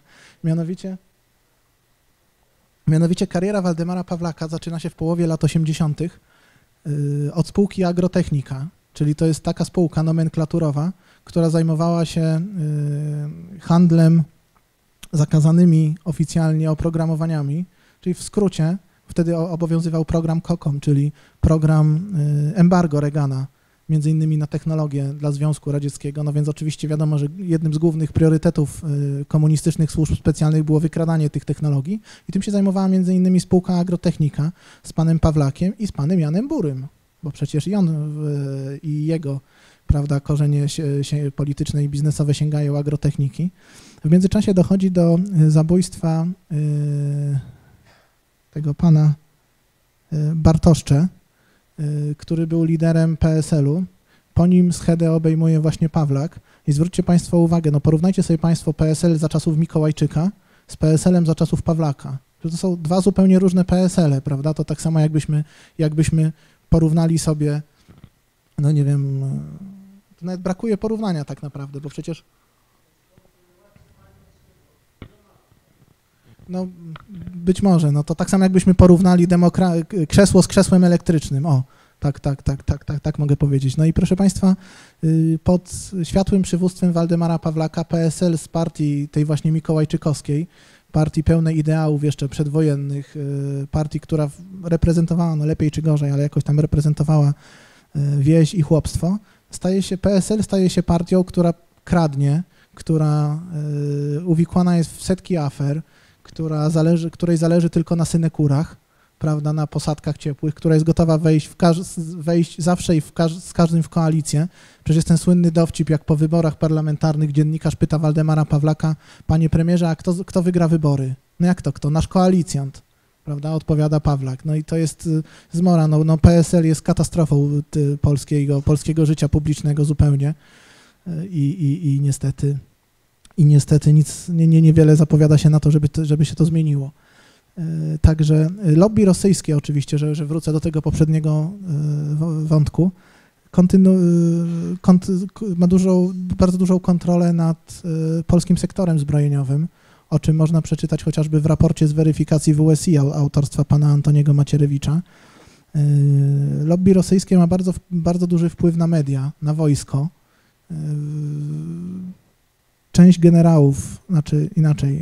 Mianowicie kariera Waldemara Pawlaka zaczyna się w połowie lat 80. Od spółki Agrotechnika, czyli to jest taka spółka nomenklaturowa, która zajmowała się handlem zakazanymi oficjalnie oprogramowaniami, czyli w skrócie wtedy obowiązywał program COCOM, czyli program embargo Reagana, między innymi na technologię dla Związku Radzieckiego. No więc oczywiście wiadomo, że jednym z głównych priorytetów komunistycznych służb specjalnych było wykradanie tych technologii i tym się zajmowała między innymi spółka Agrotechnika z panem Pawlakiem i z panem Janem Burym, bo przecież i on i jego, prawda, korzenie się polityczne i biznesowe sięgają Agrotechniki. W międzyczasie dochodzi do zabójstwa tego pana Bartoszcze, który był liderem PSL-u. Po nim schedę obejmuje właśnie Pawlak. I zwróćcie Państwo uwagę, no porównajcie sobie Państwo PSL za czasów Mikołajczyka z PSL-em za czasów Pawlaka. To są dwa zupełnie różne PSL-e, prawda? To tak samo jakbyśmy porównali sobie, no nie wiem, nawet brakuje porównania tak naprawdę, bo przecież... No być może, no to tak samo jakbyśmy porównali krzesło z krzesłem elektrycznym. O, tak mogę powiedzieć. No i proszę Państwa, pod światłym przywództwem Waldemara Pawlaka PSL z partii tej właśnie mikołajczykowskiej, partii pełnej ideałów jeszcze przedwojennych, partii, która reprezentowała, no lepiej czy gorzej, ale jakoś tam reprezentowała wieś i chłopstwo, PSL staje się partią, która kradnie, która uwikłana jest w setki afer, której zależy tylko na synekurach, prawda, na posadkach ciepłych, która jest gotowa wejść zawsze i z każdym w koalicję. Przecież jest ten słynny dowcip, jak po wyborach parlamentarnych dziennikarz pyta Waldemara Pawlaka: panie premierze, a kto wygra wybory? No jak to kto? Nasz koalicjant, prawda, odpowiada Pawlak. No i to jest zmora. No PSL jest katastrofą polskiego życia publicznego zupełnie i niestety... I niestety niewiele zapowiada się na to, żeby się to zmieniło. Także lobby rosyjskie oczywiście, że wrócę do tego poprzedniego wątku, ma bardzo dużą kontrolę nad polskim sektorem zbrojeniowym, o czym można przeczytać chociażby w raporcie z weryfikacji WSI autorstwa pana Antoniego Macierewicza. Lobby rosyjskie ma bardzo duży wpływ na media, na wojsko.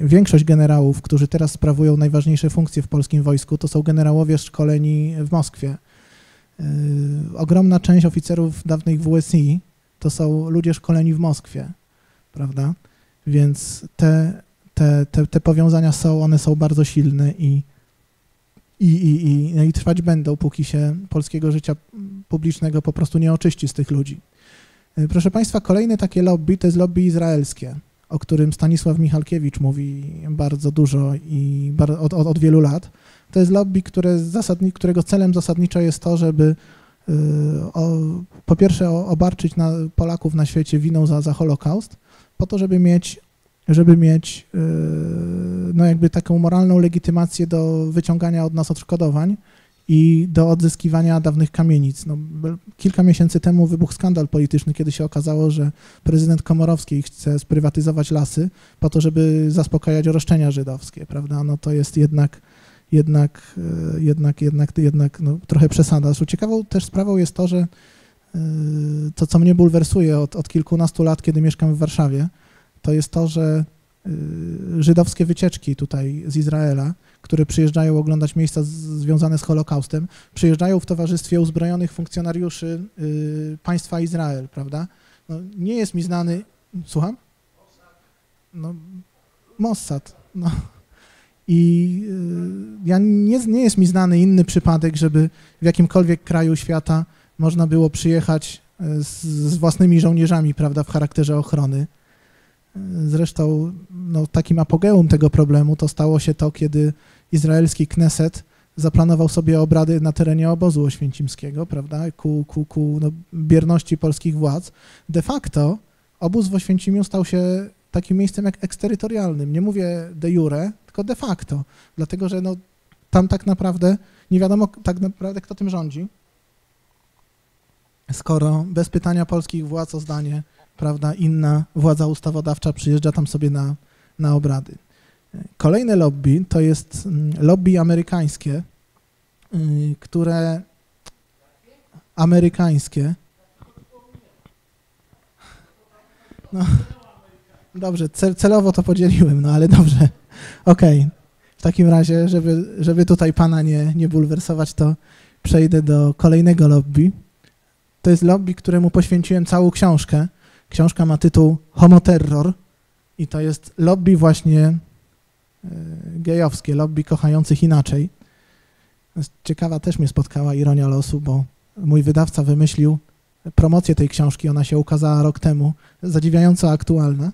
Większość generałów, którzy teraz sprawują najważniejsze funkcje w polskim wojsku, to są generałowie szkoleni w Moskwie. Ogromna część oficerów dawnych WSI to są ludzie szkoleni w Moskwie, prawda? Więc te powiązania są, one są bardzo silne i trwać będą, póki się polskiego życia publicznego po prostu nie oczyści z tych ludzi. Proszę Państwa, kolejne takie lobby to jest lobby izraelskie, o którym Stanisław Michalkiewicz mówi bardzo dużo i od wielu lat. To jest lobby, którego celem zasadniczo jest to, żeby po pierwsze obarczyć Polaków na świecie winą za Holokaust, po to, żeby mieć no jakby taką moralną legitymację do wyciągania od nas odszkodowań i do odzyskiwania dawnych kamienic. No, kilka miesięcy temu wybuchł skandal polityczny, kiedy się okazało, że prezydent Komorowski chce sprywatyzować lasy po to, żeby zaspokajać roszczenia żydowskie, prawda? No to jest jednak no, trochę przesada. Ciekawą też sprawą jest to, że to, co mnie bulwersuje od kilkunastu lat, kiedy mieszkam w Warszawie, to jest to, że żydowskie wycieczki tutaj z Izraela, które przyjeżdżają oglądać miejsca związane z Holokaustem, przyjeżdżają w towarzystwie uzbrojonych funkcjonariuszy państwa Izrael, prawda? No, nie jest mi znany... Słucham? No, Mossad. No. I nie jest mi znany inny przypadek, żeby w jakimkolwiek kraju świata można było przyjechać z własnymi żołnierzami, prawda, w charakterze ochrony. Zresztą no, takim apogeum tego problemu to stało się to, kiedy izraelski Kneset zaplanował sobie obrady na terenie obozu oświęcimskiego, prawda, ku bierności polskich władz. De facto obóz w Oświęcimiu stał się takim miejscem jak eksterytorialnym. Nie mówię de jure, tylko de facto, dlatego że no, tam tak naprawdę nie wiadomo kto tym rządzi, skoro bez pytania polskich władz o zdanie, prawda, inna władza ustawodawcza przyjeżdża tam sobie na obrady. Kolejne lobby to jest lobby amerykańskie, które... Amerykańskie. No, dobrze, celowo to podzieliłem, no ale dobrze. Okej. W takim razie, żeby tutaj pana nie bulwersować, to przejdę do kolejnego lobby. To jest lobby, któremu poświęciłem całą książkę. Książka ma tytuł Homoterror i to jest lobby właśnie gejowskie, lobby kochających inaczej. Ciekawa też mnie spotkała ironia losu, bo mój wydawca wymyślił promocję tej książki, ona się ukazała rok temu, zadziwiająco aktualna,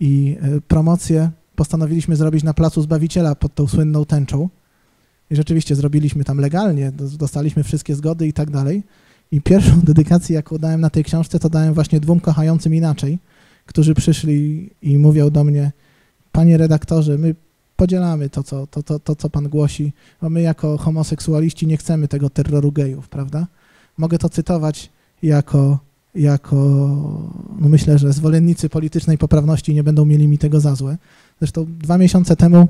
i promocję postanowiliśmy zrobić na Placu Zbawiciela pod tą słynną tęczą i rzeczywiście zrobiliśmy tam legalnie, dostaliśmy wszystkie zgody i tak dalej. I pierwszą dedykację, jaką dałem na tej książce, to dałem właśnie dwóm kochającym inaczej, którzy przyszli i mówią do mnie: panie redaktorze, my podzielamy to, co pan głosi, bo my jako homoseksualiści nie chcemy tego terroru gejów, prawda? Mogę to cytować no myślę, że zwolennicy politycznej poprawności nie będą mieli mi tego za złe. Zresztą 2 miesiące temu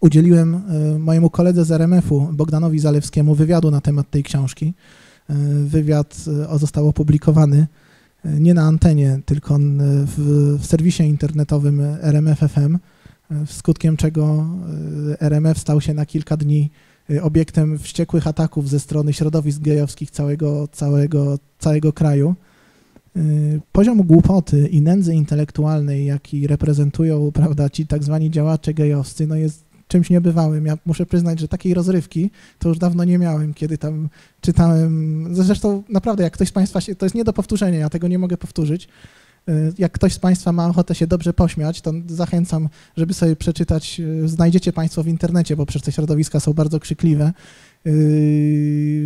udzieliłem mojemu koledze z RMF-u, Bogdanowi Zalewskiemu, wywiadu na temat tej książki. Wywiad został opublikowany nie na antenie, tylko w serwisie internetowym RMF FM, skutkiem czego RMF stał się na kilka dni obiektem wściekłych ataków ze strony środowisk gejowskich całego kraju. Poziom głupoty i nędzy intelektualnej, jaki reprezentują, prawda, ci tak zwani działacze gejowscy, no jest czymś niebywałym. Ja muszę przyznać, że takiej rozrywki to już dawno nie miałem, kiedy tam czytałem. Zresztą naprawdę, jak ktoś z Państwa się, to jest nie do powtórzenia, ja tego nie mogę powtórzyć. Jak ktoś z Państwa ma ochotę się dobrze pośmiać, to zachęcam, żeby sobie przeczytać. Znajdziecie Państwo w internecie, bo przecież te środowiska są bardzo krzykliwe.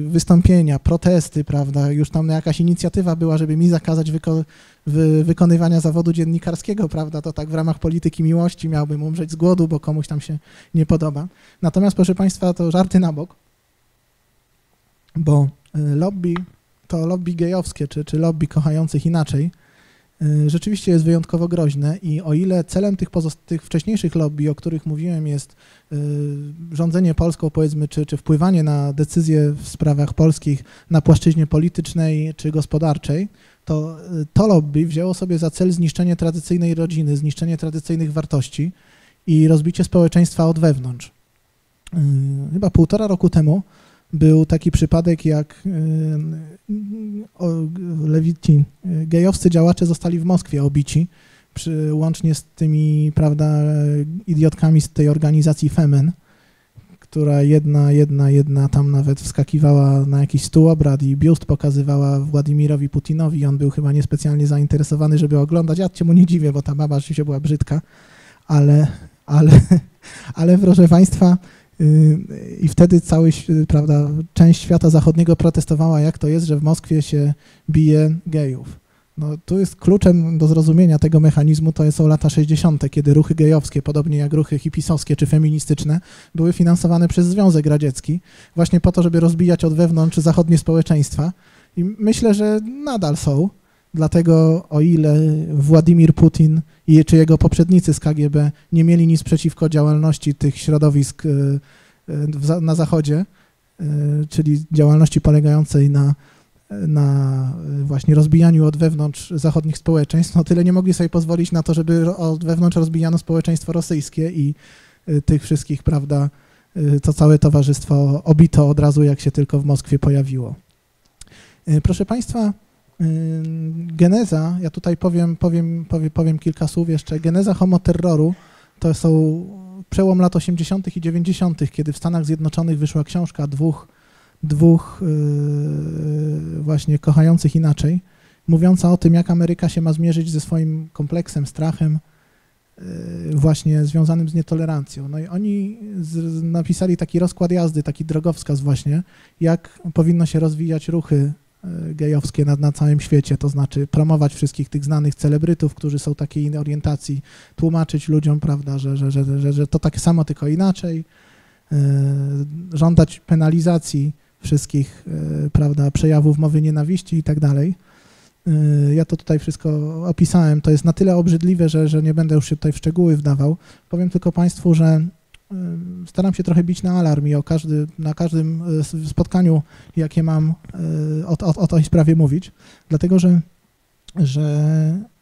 Wystąpienia, protesty, prawda? Już tam jakaś inicjatywa była, żeby mi zakazać wykonywania zawodu dziennikarskiego, prawda? To tak w ramach polityki miłości miałbym umrzeć z głodu, bo komuś tam się nie podoba. Natomiast, proszę Państwa, to żarty na bok, bo lobby to lobby gejowskie, czy lobby kochających inaczej, rzeczywiście jest wyjątkowo groźne i o ile celem tych wcześniejszych lobby, o których mówiłem, jest rządzenie Polską, powiedzmy, czy wpływanie na decyzje w sprawach polskich na płaszczyźnie politycznej czy gospodarczej, to to lobby wzięło sobie za cel zniszczenie tradycyjnej rodziny, zniszczenie tradycyjnych wartości i rozbicie społeczeństwa od wewnątrz. Chyba 1,5 roku temu był taki przypadek, jak lewici, gejowscy działacze zostali w Moskwie obici, łącznie z tymi, prawda, idiotkami z tej organizacji Femen, która jedna tam nawet wskakiwała na jakiś stół obrad i biust pokazywała Władimirowi Putinowi. On był chyba niespecjalnie zainteresowany, żeby oglądać. Ja się mu nie dziwię, bo ta baba rzeczywiście była brzydka, ale proszę Państwa, i wtedy prawda, część świata zachodniego protestowała, jak to jest, że w Moskwie się bije gejów. No, tu jest kluczem do zrozumienia tego mechanizmu, to są lata 60., kiedy ruchy gejowskie, podobnie jak ruchy hipisowskie czy feministyczne, były finansowane przez Związek Radziecki właśnie po to, żeby rozbijać od wewnątrz zachodnie społeczeństwa. I myślę, że nadal są. Dlatego o ile Władimir Putin czy jego poprzednicy z KGB nie mieli nic przeciwko działalności tych środowisk na Zachodzie, czyli działalności polegającej na właśnie rozbijaniu od wewnątrz zachodnich społeczeństw, no tyle nie mogli sobie pozwolić na to, żeby od wewnątrz rozbijano społeczeństwo rosyjskie i tych wszystkich, prawda, to całe towarzystwo obito od razu, jak się tylko w Moskwie pojawiło. Proszę Państwa, geneza, ja tutaj powiem kilka słów jeszcze, geneza homoterroru to są przełom lat 80. i 90., kiedy w Stanach Zjednoczonych wyszła książka dwóch właśnie kochających inaczej, mówiąca o tym, jak Ameryka się ma zmierzyć ze swoim kompleksem, strachem właśnie związanym z nietolerancją. No i oni napisali taki rozkład jazdy, taki drogowskaz właśnie, jak powinno się rozwijać ruchy gejowskie na całym świecie, to znaczy promować wszystkich tych znanych celebrytów, którzy są takiej orientacji, tłumaczyć ludziom, prawda, że to tak samo, tylko inaczej, żądać penalizacji wszystkich, prawda, przejawów mowy nienawiści i tak dalej. Ja to tutaj wszystko opisałem, to jest na tyle obrzydliwe, że nie będę już się tutaj w szczegóły wdawał. Powiem tylko Państwu, że staram się trochę bić na alarm i na każdym spotkaniu, jakie mam, o tej sprawie mówić, dlatego że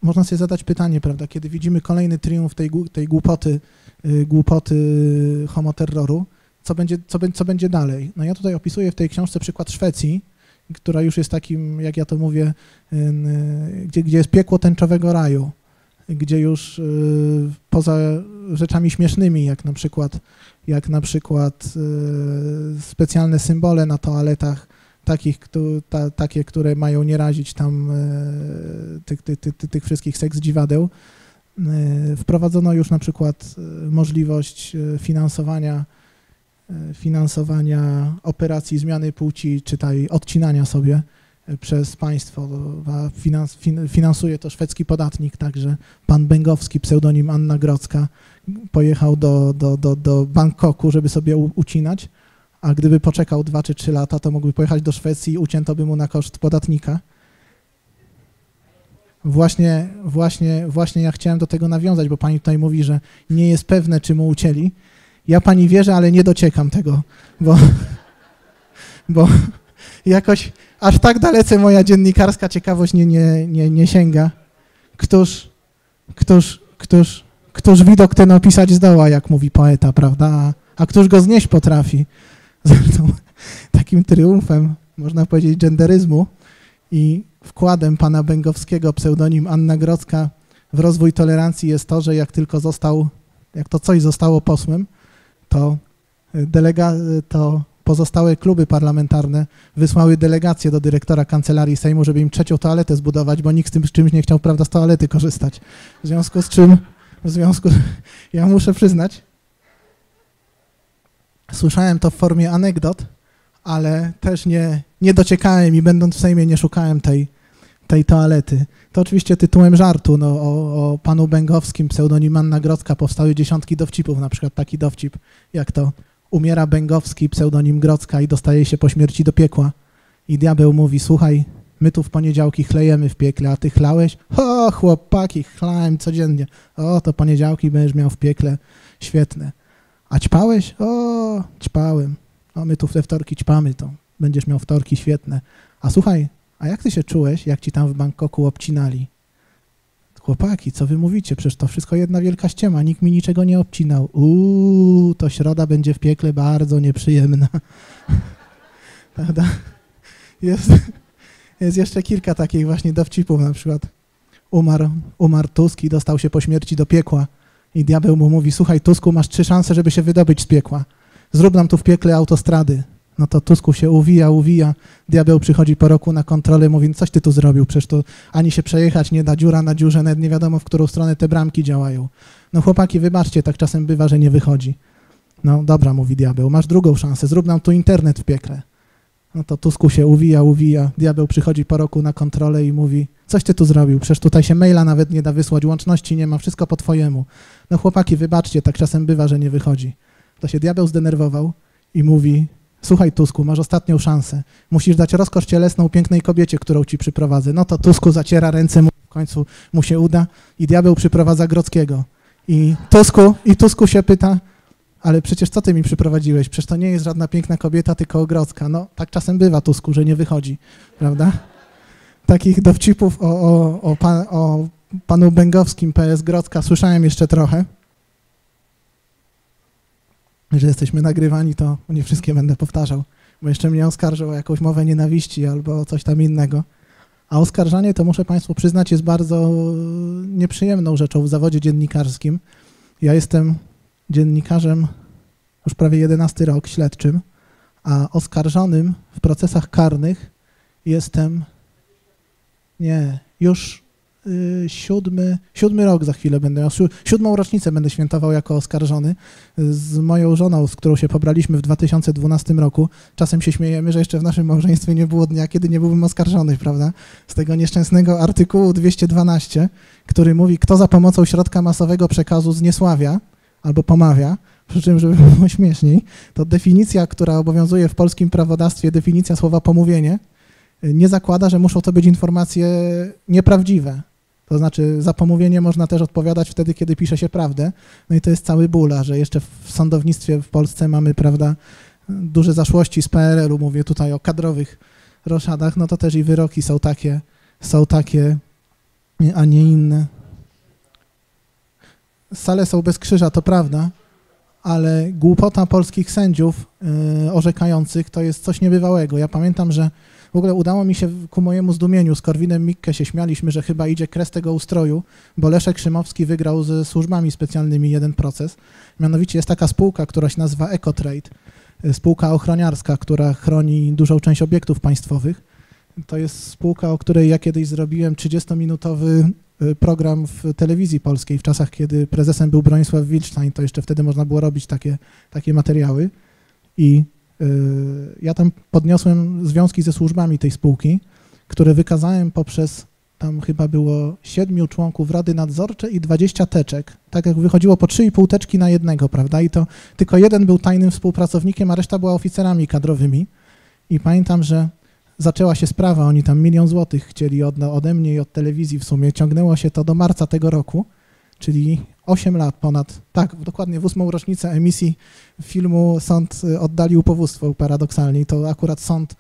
można sobie zadać pytanie, prawda, kiedy widzimy kolejny triumf tej głupoty homoterroru, co będzie dalej? No ja tutaj opisuję w tej książce przykład Szwecji, która już jest takim, jak ja to mówię, gdzie jest piekło tęczowego raju, gdzie już poza rzeczami śmiesznymi, jak na przykład specjalne symbole na toaletach, takie, które mają nie razić tam tych wszystkich seks dziwadeł, wprowadzono już na przykład możliwość finansowania operacji zmiany płci, czytaj odcinania sobie przez państwo. Finansuje to szwedzki podatnik, także pan Bęgowski, pseudonim Anna Grodzka, pojechał do Bangkoku, żeby sobie ucinać, a gdyby poczekał 2 czy 3 lata, to mógłby pojechać do Szwecji i ucięto by mu na koszt podatnika. Właśnie ja chciałem do tego nawiązać, bo pani tutaj mówi, że nie jest pewne, czy mu ucięli. Ja pani wierzę, ale nie dociekam tego, bo jakoś aż tak dalece moja dziennikarska ciekawość nie sięga. Któż widok ten opisać zdoła, jak mówi poeta, prawda? A któż go znieść potrafi? Zresztą takim triumfem, można powiedzieć, genderyzmu i wkładem pana Bęgowskiego, pseudonim Anna Grodzka, w rozwój tolerancji jest to, że jak tylko coś zostało posłem, to pozostałe kluby parlamentarne wysłały delegację do dyrektora Kancelarii Sejmu, żeby im trzecią toaletę zbudować, bo nikt z tym czymś nie chciał, prawda, z toalety korzystać. W związku z czym, ja muszę przyznać, słyszałem to w formie anegdot, ale też nie dociekałem i będąc w Sejmie nie szukałem tej toalety. To oczywiście tytułem żartu, no, o panu Bęgowskim, pseudonim Anna Grodzka, powstały dziesiątki dowcipów, na przykład taki dowcip, jak to umiera Bęgowski, pseudonim Grodzka i dostaje się po śmierci do piekła. I diabeł mówi, słuchaj, my tu w poniedziałki chlejemy w piekle, a ty chlałeś? O, chłopaki, chlałem codziennie. O, to poniedziałki będziesz miał w piekle. Świetne. A ćpałeś? O, ćpałem. O, my tu w te wtorki ćpamy, to będziesz miał wtorki, świetne. A słuchaj, a jak ty się czułeś, jak ci tam w Bangkoku obcinali? Chłopaki, co wy mówicie? Przecież to wszystko jedna wielka ściema, nikt mi niczego nie obcinał. Uuu, to środa będzie w piekle bardzo nieprzyjemna. Prawda? Jest jeszcze kilka takich właśnie dowcipów, na przykład umarł Tusk i dostał się po śmierci do piekła. I diabeł mu mówi, słuchaj Tusku, masz 3 szanse, żeby się wydobyć z piekła. Zrób nam tu w piekle autostrady. No to Tusku się uwija, diabeł przychodzi po roku na kontrolę, mówi, coś ty tu zrobił, przecież to ani się przejechać nie da, dziura na dziurze, nawet nie wiadomo, w którą stronę te bramki działają. No chłopaki, wybaczcie, tak czasem bywa, że nie wychodzi. No dobra, mówi diabeł, masz 2. szansę, zrób nam tu internet w piekle. No to Tusku się uwija, diabeł przychodzi po roku na kontrolę i mówi, coś ty tu zrobił, przecież tutaj się maila nawet nie da wysłać, łączności nie ma, wszystko po twojemu. No chłopaki, wybaczcie, tak czasem bywa, że nie wychodzi. To się diabeł zdenerwował i mówi, słuchaj Tusku, masz ostatnią szansę. Musisz dać rozkosz cielesną pięknej kobiecie, którą ci przyprowadzę. No to Tusku zaciera ręce, w końcu mu się uda i diabeł przyprowadza Grodzkiego. I Tusku się pyta, ale przecież co ty mi przyprowadziłeś? Przecież to nie jest żadna piękna kobieta, tylko Grodzka. No tak czasem bywa Tusku, że nie wychodzi, prawda? Takich dowcipów o panu Bęgowskim PS Grodzka słyszałem jeszcze trochę. Jeżeli jesteśmy nagrywani, to nie wszystkie będę powtarzał, bo jeszcze mnie oskarżą o jakąś mowę nienawiści albo o coś tam innego. A oskarżanie to, muszę państwu przyznać, jest bardzo nieprzyjemną rzeczą w zawodzie dziennikarskim. Ja jestem dziennikarzem już prawie 11 rok, śledczym, a oskarżonym w procesach karnych jestem, już 7. rok za chwilę będę miał, 7. rocznicę będę świętował jako oskarżony z moją żoną, z którą się pobraliśmy w 2012 roku. Czasem się śmiejemy, że jeszcze w naszym małżeństwie nie było dnia, kiedy nie byłbym oskarżony, prawda? Z tego nieszczęsnego artykułu 212, który mówi, kto za pomocą środka masowego przekazu zniesławia albo pomawia, przy czym, żeby było śmieszniej, to definicja, która obowiązuje w polskim prawodawstwie, definicja słowa pomówienie, nie zakłada, że muszą to być informacje nieprawdziwe. To znaczy za pomówienie można też odpowiadać wtedy, kiedy pisze się prawdę. No i to jest cały ból, że jeszcze w sądownictwie w Polsce mamy, prawda, duże zaszłości z PRL-u, mówię tutaj o kadrowych roszadach, no to też i wyroki są takie, a nie inne. Sale są bez krzyża, to prawda, ale głupota polskich sędziów orzekających to jest coś niebywałego. Ja pamiętam, że w ogóle udało mi się ku mojemu zdumieniu, z Korwinem-Mikke się śmialiśmy, że chyba idzie kres tego ustroju, bo Leszek Szymowski wygrał ze służbami specjalnymi jeden proces. Mianowicie jest taka spółka, która się nazywa Ecotrade, spółka ochroniarska, która chroni dużą część obiektów państwowych. To jest spółka, o której ja kiedyś zrobiłem 30-minutowy program w telewizji polskiej w czasach, kiedy prezesem był Bronisław Wilcztań, to jeszcze wtedy można było robić takie materiały i ja tam podniosłem związki ze służbami tej spółki, które wykazałem poprzez, tam chyba było 7 członków Rady Nadzorczej i 20 teczek. Tak jak wychodziło po 3,5 teczki na jednego, prawda? I to tylko jeden był tajnym współpracownikiem, a reszta była oficerami kadrowymi. I pamiętam, że zaczęła się sprawa, oni tam 1 000 000 złotych chcieli ode mnie i od telewizji w sumie. Ciągnęło się to do marca tego roku, czyli 8 lat ponad, tak, dokładnie w 8. rocznicę emisji filmu sąd oddalił powództwo paradoksalnie i to akurat sąd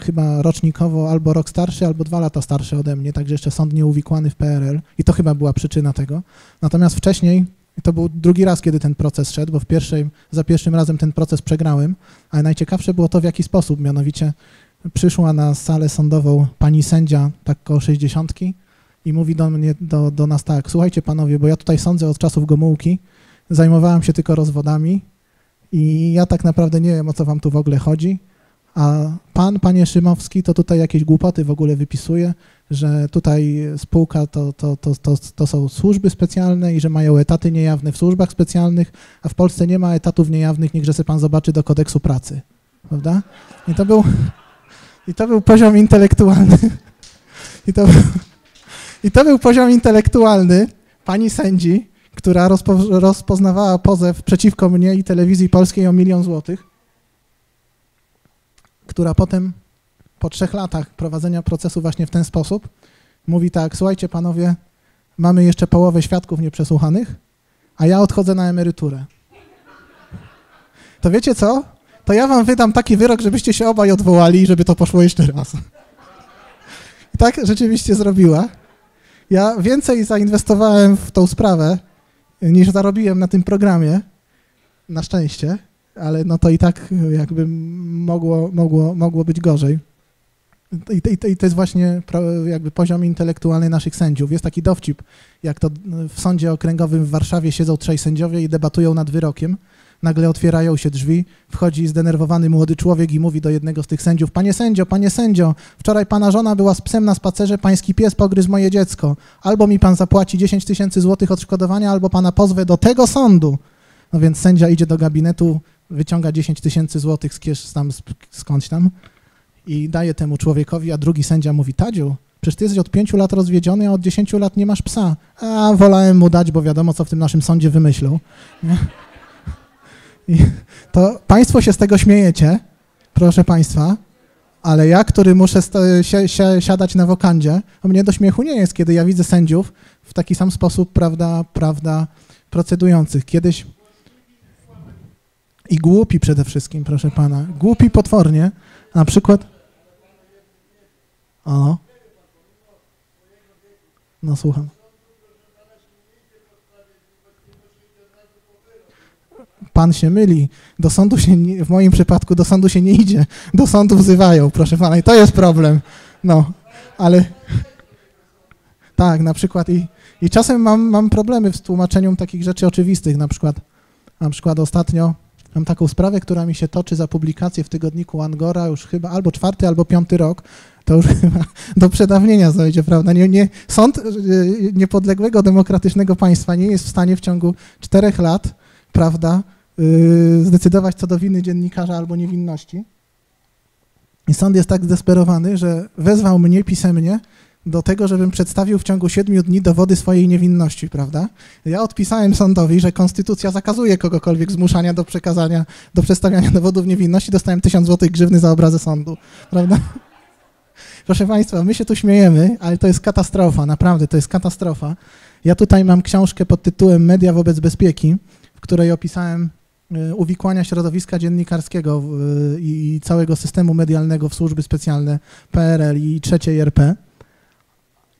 chyba rocznikowo albo rok starszy, albo 2 lata starszy ode mnie, także jeszcze sąd nieuwikłany w PRL i to chyba była przyczyna tego. Natomiast wcześniej, to był 2. raz, kiedy ten proces szedł, bo za 1. razem ten proces przegrałem, ale najciekawsze było to, w jaki sposób, mianowicie przyszła na salę sądową pani sędzia, tak koło 60-tki, i mówi do nas tak, słuchajcie panowie, bo ja tutaj sądzę od czasów Gomułki, zajmowałam się tylko rozwodami, I ja tak naprawdę nie wiem, o co wam tu w ogóle chodzi. A pan, panie Szymowski, to tutaj jakieś głupoty w ogóle wypisuje, że tutaj spółka to są służby specjalne i że mają etaty niejawne w służbach specjalnych, a w Polsce nie ma etatów niejawnych, niechże se pan zobaczy do kodeksu pracy, prawda? I to był poziom intelektualny. I to był poziom intelektualny pani sędzi, która rozpoznawała pozew przeciwko mnie i Telewizji Polskiej o 1 000 000 złotych, która potem po 3 latach prowadzenia procesu właśnie w ten sposób mówi tak: słuchajcie panowie, mamy jeszcze połowę świadków nieprzesłuchanych, a ja odchodzę na emeryturę. To wiecie co? To ja wam wydam taki wyrok, żebyście się obaj odwołali i żeby to poszło jeszcze raz. I tak rzeczywiście zrobiła. Ja więcej zainwestowałem w tą sprawę, niż zarobiłem na tym programie, na szczęście, ale no to i tak jakby mogło być gorzej. I to jest właśnie jakby poziom intelektualny naszych sędziów. Jest taki dowcip, jak to w Sądzie Okręgowym w Warszawie siedzą 3 sędziowie i debatują nad wyrokiem. Nagle otwierają się drzwi, wchodzi zdenerwowany młody człowiek i mówi do jednego z tych sędziów: panie sędzio, wczoraj pana żona była z psem na spacerze, pański pies pogryzł moje dziecko. Albo mi pan zapłaci 10 000 złotych odszkodowania, albo pana pozwę do tego sądu. No więc sędzia idzie do gabinetu, wyciąga 10 000 złotych z kieszeni tam, skądś tam i daje temu człowiekowi, a drugi sędzia mówi: Tadziu, przecież ty jesteś od 5 lat rozwiedziony, a od 10 lat nie masz psa. A wolałem mu dać, bo wiadomo, co w tym naszym sądzie wymyślą. I to państwo się z tego śmiejecie, proszę państwa, ale ja, który muszę siadać na wokandzie, mnie do śmiechu nie jest, kiedy ja widzę sędziów w taki sam sposób, prawda, procedujących. Kiedyś i głupi przede wszystkim, proszę pana, głupi potwornie, na przykład... O, no słucham. Pan się myli, do sądu się nie, w moim przypadku do sądu się nie idzie, do sądu wzywają, proszę pana, i to jest problem, no, ale tak, na przykład i czasem mam problemy z tłumaczeniem takich rzeczy oczywistych, na przykład ostatnio mam taką sprawę, która mi się toczy za publikację w tygodniku Angora już chyba albo 4. albo 5. rok, to już chyba do przedawnienia zajdzie, prawda? Sąd niepodległego, demokratycznego państwa nie jest w stanie w ciągu 4 lat, prawda, zdecydować co do winy dziennikarza albo niewinności. I sąd jest tak zdesperowany, że wezwał mnie pisemnie do tego, żebym przedstawił w ciągu 7 dni dowody swojej niewinności, prawda? Ja odpisałem sądowi, że konstytucja zakazuje kogokolwiek zmuszania do przedstawiania dowodów niewinności. Dostałem 1000 złotych grzywny za obrazę sądu, prawda? Proszę państwa, my się tu śmiejemy, ale to jest katastrofa, naprawdę, to jest katastrofa. Ja tutaj mam książkę pod tytułem Media wobec bezpieki, w której opisałem uwikłania środowiska dziennikarskiego i całego systemu medialnego w służby specjalne PRL i III RP.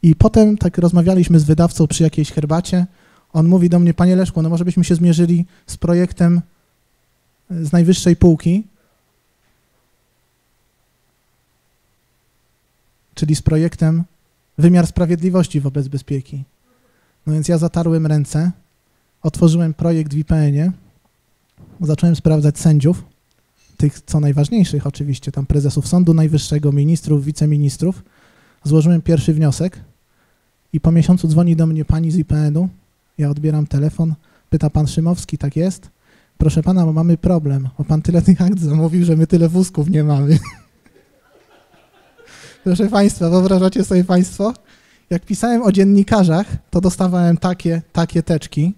I potem tak rozmawialiśmy z wydawcą przy jakiejś herbacie. On mówi do mnie: panie Leszku, no może byśmy się zmierzyli z projektem z najwyższej półki, czyli z projektem Wymiar Sprawiedliwości wobec bezpieki. No więc ja zatarłem ręce, otworzyłem projekt w IPN-ie, zacząłem sprawdzać sędziów, tych co najważniejszych oczywiście, tam prezesów Sądu Najwyższego, ministrów, wiceministrów. Złożyłem pierwszy wniosek i po miesiącu dzwoni do mnie pani z IPN-u, ja odbieram telefon, pyta: pan Szymowski, tak jest? Proszę pana, bo mamy problem, bo pan tyle tych akt zamówił, że my tyle wózków nie mamy. Proszę państwa, wyobrażacie sobie państwo? Jak pisałem o dziennikarzach, to dostawałem takie teczki,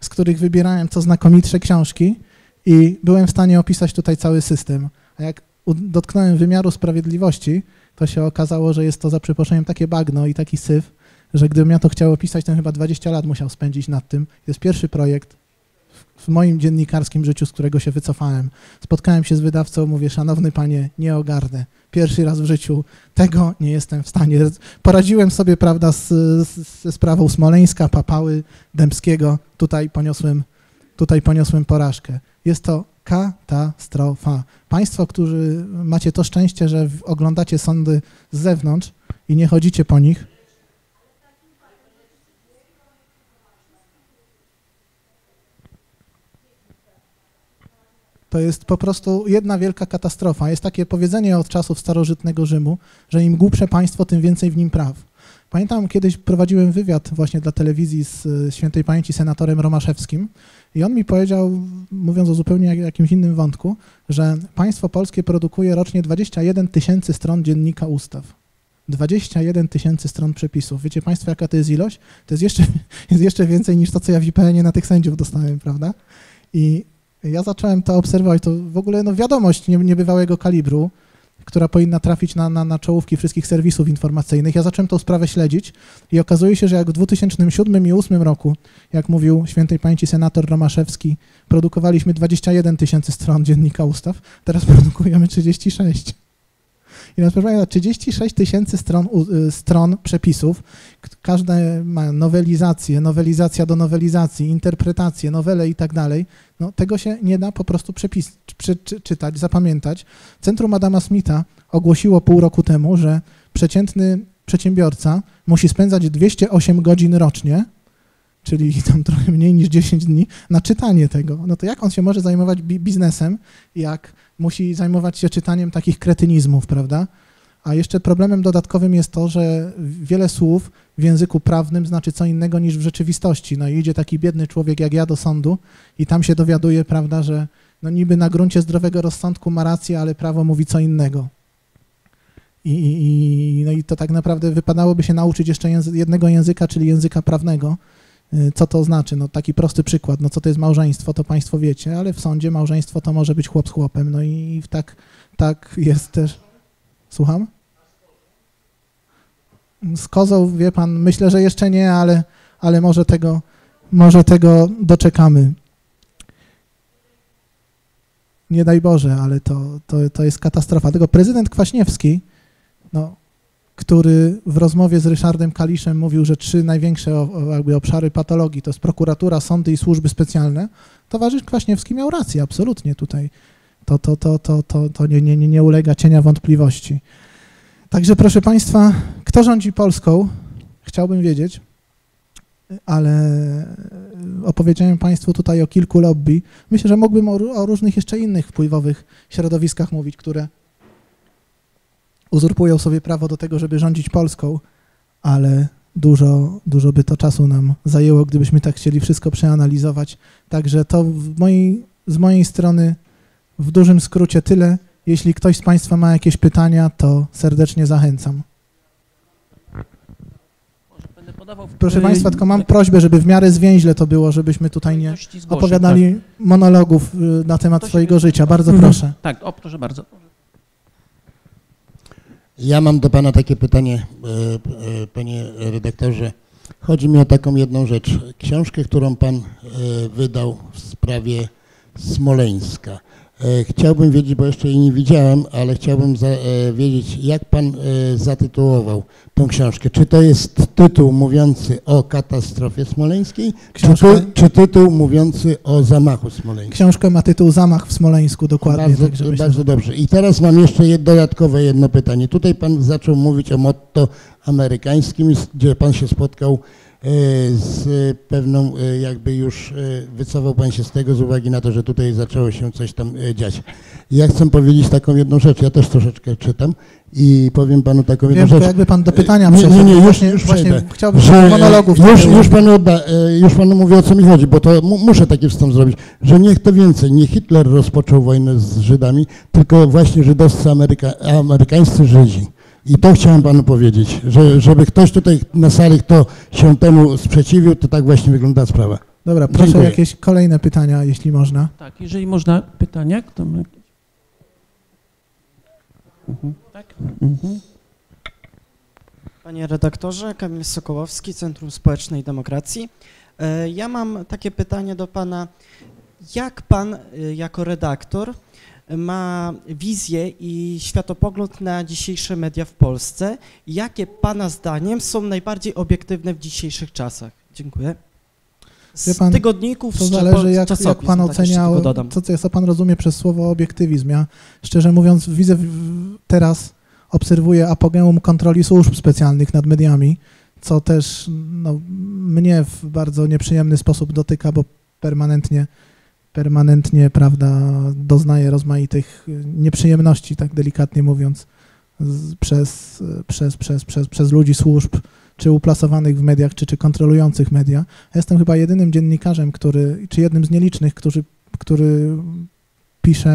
z których wybierałem co znakomitsze książki i byłem w stanie opisać tutaj cały system. A jak dotknąłem Wymiaru Sprawiedliwości, to się okazało, że jest to za przeproszeniem takie bagno i taki syf, że gdybym ja to chciał opisać, to chyba 20 lat musiał spędzić nad tym. Jest pierwszy projekt w moim dziennikarskim życiu, z którego się wycofałem. Spotkałem się z wydawcą, mówię: szanowny panie, nie ogarnę. Pierwszy raz w życiu tego nie jestem w stanie. Poradziłem sobie, prawda, ze sprawą Smoleńska, Papały, Dębskiego. Tutaj poniosłem porażkę. Jest to katastrofa. Państwo, którzy macie to szczęście, że oglądacie sądy z zewnątrz i nie chodzicie po nich. To jest po prostu jedna wielka katastrofa. Jest takie powiedzenie od czasów starożytnego Rzymu, że im głupsze państwo, tym więcej w nim praw. Pamiętam, kiedyś prowadziłem wywiad właśnie dla telewizji z świętej pamięci senatorem Romaszewskim i on mi powiedział, mówiąc o zupełnie jakimś innym wątku, że państwo polskie produkuje rocznie 21 tysięcy stron dziennika ustaw. 21 tysięcy stron przepisów. Wiecie państwo, jaka to jest ilość? To jest jeszcze więcej niż to, co ja w IPN-ie na tych sędziów dostałem, prawda? I ja zacząłem to obserwować, to w ogóle no, wiadomość niebywałego kalibru, która powinna trafić na czołówki wszystkich serwisów informacyjnych. Ja zacząłem tą sprawę śledzić i okazuje się, że jak w 2007 i 2008 roku, jak mówił świętej pamięci senator Romaszewski, produkowaliśmy 21 tysięcy stron dziennika ustaw, teraz produkujemy 36. I na przykład 36 tysięcy stron przepisów, każde ma nowelizację, nowelizacja do nowelizacji, interpretacje, nowele i tak dalej. No, tego się nie da po prostu przeczytać, zapamiętać. Centrum Adama Smitha ogłosiło pół roku temu, że przeciętny przedsiębiorca musi spędzać 208 godzin rocznie, czyli tam trochę mniej niż 10 dni, na czytanie tego. No to jak on się może zajmować biznesem, jak musi zajmować się czytaniem takich kretynizmów, prawda? A jeszcze problemem dodatkowym jest to, że wiele słów w języku prawnym znaczy co innego niż w rzeczywistości. No i idzie taki biedny człowiek jak ja do sądu i tam się dowiaduje, prawda, że no niby na gruncie zdrowego rozsądku ma rację, ale prawo mówi co innego. No i to tak naprawdę wypadałoby się nauczyć jeszcze jednego języka, czyli języka prawnego. Co to znaczy? No taki prosty przykład, no co to jest małżeństwo, to państwo wiecie, ale w sądzie małżeństwo to może być chłop z chłopem, no i tak jest też. Słucham? Z kozą, wie pan, myślę, że jeszcze nie, ale może tego doczekamy. Nie daj Boże, ale to jest katastrofa. Tego prezydent Kwaśniewski, no, który w rozmowie z Ryszardem Kaliszem mówił, że trzy największe jakby obszary patologii to jest prokuratura, sądy i służby specjalne, towarzysz Kwaśniewski miał rację, absolutnie tutaj. To nie ulega cienia wątpliwości. Także proszę państwa, kto rządzi Polską? Chciałbym wiedzieć, ale opowiedziałem państwu tutaj o kilku lobby. Myślę, że mógłbym o różnych jeszcze innych wpływowych środowiskach mówić, które uzurpują sobie prawo do tego, żeby rządzić Polską, ale dużo by to czasu nam zajęło, gdybyśmy tak chcieli wszystko przeanalizować. Także to z mojej strony w dużym skrócie tyle. Jeśli ktoś z państwa ma jakieś pytania, to serdecznie zachęcam. Proszę państwa, tylko mam prośbę, żeby w miarę zwięźle to było, żebyśmy tutaj nie opowiadali monologów na temat swojego życia. Bardzo proszę. Tak, o, proszę bardzo. Ja mam do pana takie pytanie, panie redaktorze. Chodzi mi o taką jedną rzecz. Książkę, którą pan wydał w sprawie Smoleńska. Chciałbym wiedzieć, bo jeszcze jej nie widziałem, ale chciałbym wiedzieć, jak pan zatytułował tą książkę. Czy to jest tytuł mówiący o katastrofie smoleńskiej, czy tytuł mówiący o zamachu smoleńskim? Książka ma tytuł Zamach w Smoleńsku, dokładnie. Bardzo dobrze. I teraz mam jeszcze dodatkowe jedno pytanie. Tutaj pan zaczął mówić o motto amerykańskim, gdzie pan się spotkał z pewną, jakby już wycofał pan się z tego z uwagi na to, że tutaj zaczęło się coś tam dziać. Ja chcę powiedzieć taką jedną rzecz, ja też troszeczkę czytam i powiem panu taką jedną rzecz. Jakby pan do pytania przeszedł. Nie, już chciałbym monologów. Już panu mówię, o co mi chodzi, bo to muszę taki wstęp zrobić, że niech to więcej, nie Hitler rozpoczął wojnę z Żydami, tylko właśnie żydowscy amerykańscy Żydzi. I to chciałem panu powiedzieć, że żeby ktoś tutaj na sali, kto się temu sprzeciwił, to tak właśnie wygląda sprawa. Dobra, proszę dziękuję. Jakieś kolejne pytania, jeśli można. Tak, jeżeli można pytania, kto ma jakieś? Tak? Panie redaktorze, Kamil Sokołowski, Centrum Społecznej Demokracji. Ja mam takie pytanie do pana. Jak pan jako redaktor ma wizję i światopogląd na dzisiejsze media w Polsce? Jakie pana zdaniem są najbardziej obiektywne w dzisiejszych czasach? Dziękuję. Z pan, tygodników, to zależy jak pan ocenia, co pan rozumie przez słowo obiektywizm. Ja szczerze mówiąc widzę teraz, obserwuję apogeum kontroli służb specjalnych nad mediami, co też no, mnie w bardzo nieprzyjemny sposób dotyka, bo permanentnie permanentnie, prawda, doznaje rozmaitych nieprzyjemności, tak delikatnie mówiąc, przez ludzi służb, czy uplasowanych w mediach, czy kontrolujących media. Ja jestem chyba jedynym dziennikarzem, czy jednym z nielicznych, który pisze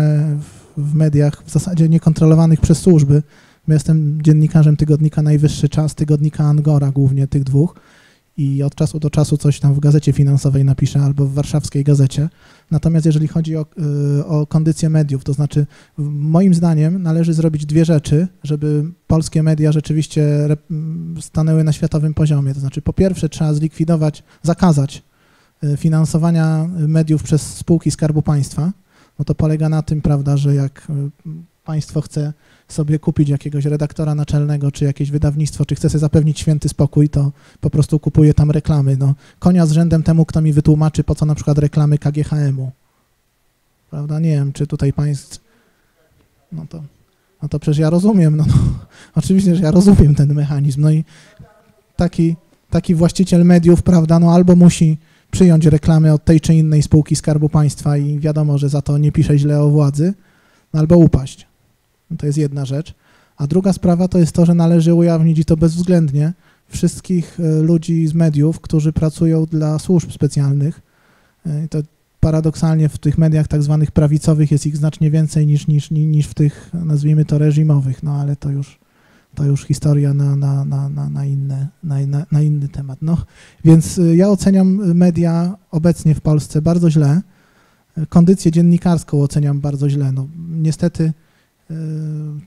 w mediach w zasadzie niekontrolowanych przez służby. Ja jestem dziennikarzem tygodnika Najwyższy Czas, tygodnika Angora, głównie tych dwóch, i od czasu do czasu coś tam w Gazecie Finansowej napiszę albo w Warszawskiej Gazecie. Natomiast jeżeli chodzi o kondycję mediów, to znaczy moim zdaniem należy zrobić dwie rzeczy, żeby polskie media rzeczywiście stanęły na światowym poziomie. To znaczy po pierwsze trzeba zakazać finansowania mediów przez spółki Skarbu Państwa, bo to polega na tym, prawda, że jak państwo chce sobie kupić jakiegoś redaktora naczelnego, czy jakieś wydawnictwo, czy chce sobie zapewnić święty spokój, to po prostu kupuje tam reklamy. No, konia z rzędem temu, kto mi wytłumaczy, po co na przykład reklamy KGHM-u. Prawda? Nie wiem, czy tutaj państw... No to przecież ja rozumiem, oczywiście, że ja rozumiem ten mechanizm. No i taki właściciel mediów, prawda, no albo musi przyjąć reklamy od tej czy innej spółki Skarbu Państwa i wiadomo, że za to nie pisze źle o władzy, albo upaść. To jest jedna rzecz. A druga sprawa to jest to, że należy ujawnić, i to bezwzględnie, wszystkich ludzi z mediów, którzy pracują dla służb specjalnych. To paradoksalnie w tych mediach tak zwanych prawicowych jest ich znacznie więcej niż w tych, nazwijmy to, reżimowych, no ale to już historia na inny temat. No, więc ja oceniam media obecnie w Polsce bardzo źle. Kondycję dziennikarską oceniam bardzo źle. No, niestety,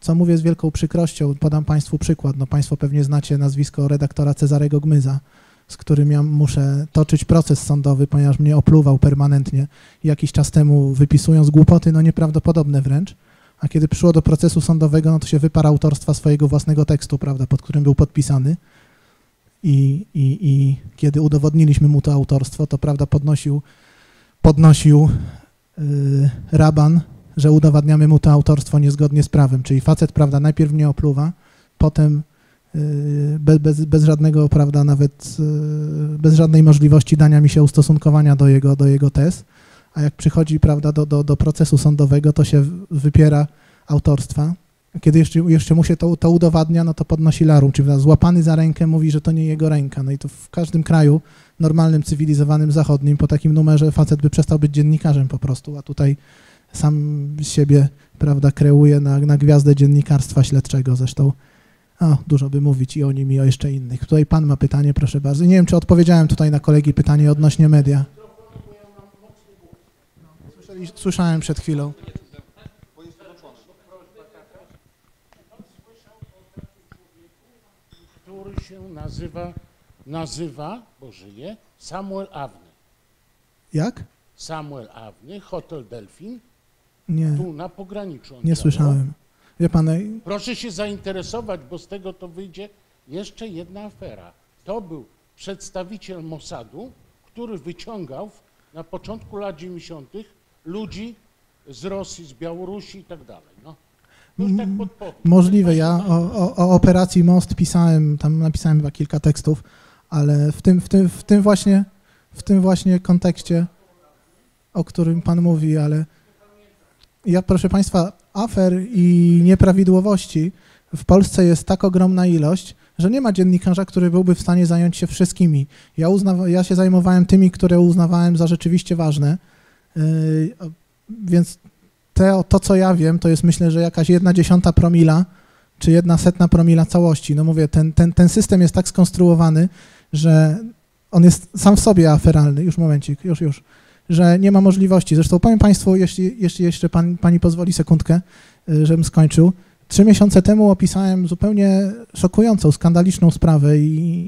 co mówię z wielką przykrością, podam Państwu przykład. No, Państwo pewnie znacie nazwisko redaktora Cezarego Gmyza, z którym ja muszę toczyć proces sądowy, ponieważ mnie opluwał permanentnie jakiś czas temu, wypisując głupoty, no nieprawdopodobne wręcz. A kiedy przyszło do procesu sądowego, no to się wyparł autorstwa swojego własnego tekstu, prawda, pod którym był podpisany. I kiedy udowodniliśmy mu to autorstwo, to prawda, podnosił raban, że udowadniamy mu to autorstwo niezgodnie z prawem. Czyli facet, prawda, najpierw mnie opluwa, potem bez żadnego, prawda, nawet bez żadnej możliwości dania mi się ustosunkowania do jego tez, a jak przychodzi, prawda, do procesu sądowego, to się wypiera autorstwa. Kiedy jeszcze mu się to udowadnia, no to podnosi larum, czyli złapany za rękę mówi, że to nie jego ręka. No i to w każdym kraju normalnym, cywilizowanym, zachodnim po takim numerze facet by przestał być dziennikarzem po prostu, a tutaj sam siebie, prawda, kreuje na gwiazdę dziennikarstwa śledczego zresztą. Dużo by mówić i o nim, i o jeszcze innych. Tutaj pan ma pytanie, proszę bardzo. Nie wiem, czy odpowiedziałem tutaj na kolegi pytanie odnośnie media. Słyszałem przed chwilą. Który się nazywa, bo żyje, Samuel Avny. Jak? Samuel Avny, Hotel Delfin. Nie. Tu na pograniczu. Nie słyszałem. Wie pan... Proszę się zainteresować, bo z tego to wyjdzie jeszcze jedna afera. To był przedstawiciel Mossadu, który wyciągał na początku lat 90. ludzi z Rosji, z Białorusi i tak dalej. No. Tak możliwe. Ja o operacji Most pisałem, tam napisałem chyba kilka tekstów, ale w tym właśnie kontekście, o którym pan mówi, ale ja, proszę państwa, afer i nieprawidłowości w Polsce jest tak ogromna ilość, że nie ma dziennikarza, który byłby w stanie zająć się wszystkimi. Ja się zajmowałem tymi, które uznawałem za rzeczywiście ważne, więc to, co ja wiem, to jest, myślę, że jakaś 0,1 promila, czy 0,01 promila całości. No mówię, ten system jest tak skonstruowany, że on jest sam w sobie aferalny. Już momencik, już, że nie ma możliwości. Zresztą powiem Państwu, jeśli jeszcze Pani pozwoli sekundkę, żebym skończył. 3 miesiące temu opisałem zupełnie szokującą, skandaliczną sprawę,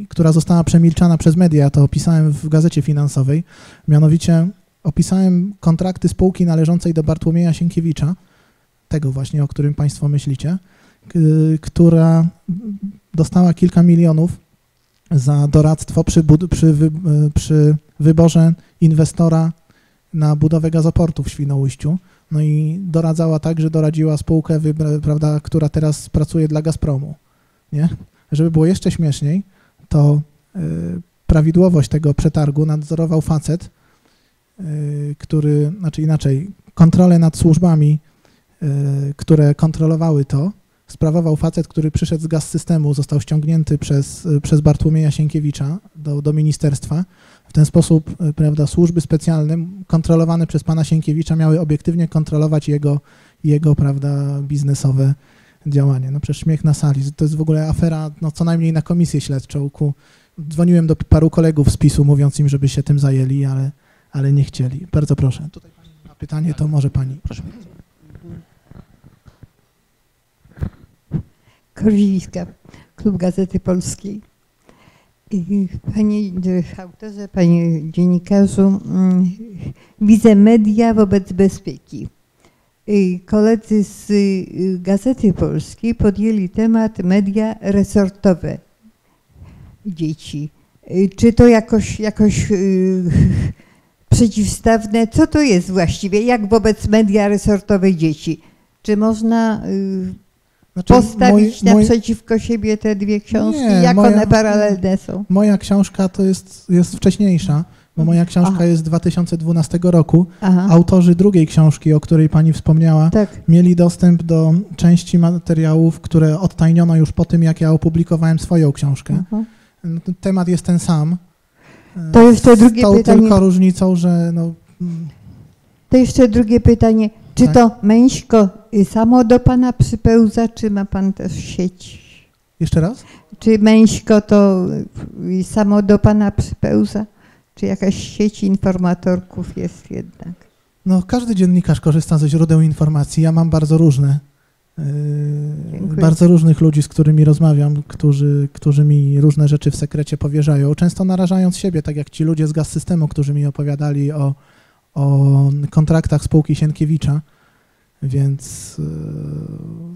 która została przemilczana przez media. To opisałem w Gazecie Finansowej. Mianowicie opisałem kontrakty spółki należącej do Bartłomieja Sienkiewicza, tego właśnie, o którym Państwo myślicie, która dostała kilka milionów za doradztwo przy wyborze inwestora na budowę gazoportu w Świnoujściu. No i doradzała tak, że doradziła spółkę, prawda, która teraz pracuje dla Gazpromu. Nie? Żeby było jeszcze śmieszniej, to prawidłowość tego przetargu nadzorował facet, który, znaczy inaczej, kontrolę nad służbami, które kontrolowały to, sprawował facet, który przyszedł z Gaz-Systemu, został ściągnięty przez Bartłomieja Sienkiewicza do ministerstwa. W ten sposób, prawda, służby specjalne kontrolowane przez pana Sienkiewicza miały obiektywnie kontrolować jego prawda, biznesowe działanie. No przecież śmiech na sali. To jest w ogóle afera, no co najmniej na komisję śledczą. Dzwoniłem do paru kolegów z PiS-u, mówiąc im, żeby się tym zajęli, ale nie chcieli. Bardzo proszę. Tutaj pani ma pytanie, to może pani. Proszę. Korzińska, Klub Gazety Polskiej. Panie autorze, panie dziennikarzu, widzę media wobec bezpieki. Koledzy z Gazety Polskiej podjęli temat media resortowe dzieci. Czy to jakoś przeciwstawne? Co to jest właściwie? Jak wobec media resortowe dzieci? Czy można postawić naprzeciwko siebie te dwie książki? Nie, jak one paralelne są? Moja książka to jest wcześniejsza, bo moja książka jest z 2012 roku. Aha. Autorzy drugiej książki, o której pani wspomniała, mieli dostęp do części materiałów, które odtajniono już po tym, jak ja opublikowałem swoją książkę. Aha. Temat jest ten sam. To jeszcze drugie pytanie. Z tą tylko różnicą, że no... To jeszcze drugie pytanie. Czy to Męśko samo do pana przypełza, czy ma pan też sieć? Jeszcze raz? Czy Męśko to samo do pana przypełza, czy jakaś sieć informatorków jest jednak? No każdy dziennikarz korzysta ze źródeł informacji. Ja mam bardzo różne. Bardzo różnych ludzi, z którymi rozmawiam, którzy mi różne rzeczy w sekrecie powierzają, często narażając siebie, tak jak ci ludzie z Gaz-Systemu, którzy mi opowiadali o kontraktach spółki Sienkiewicza, więc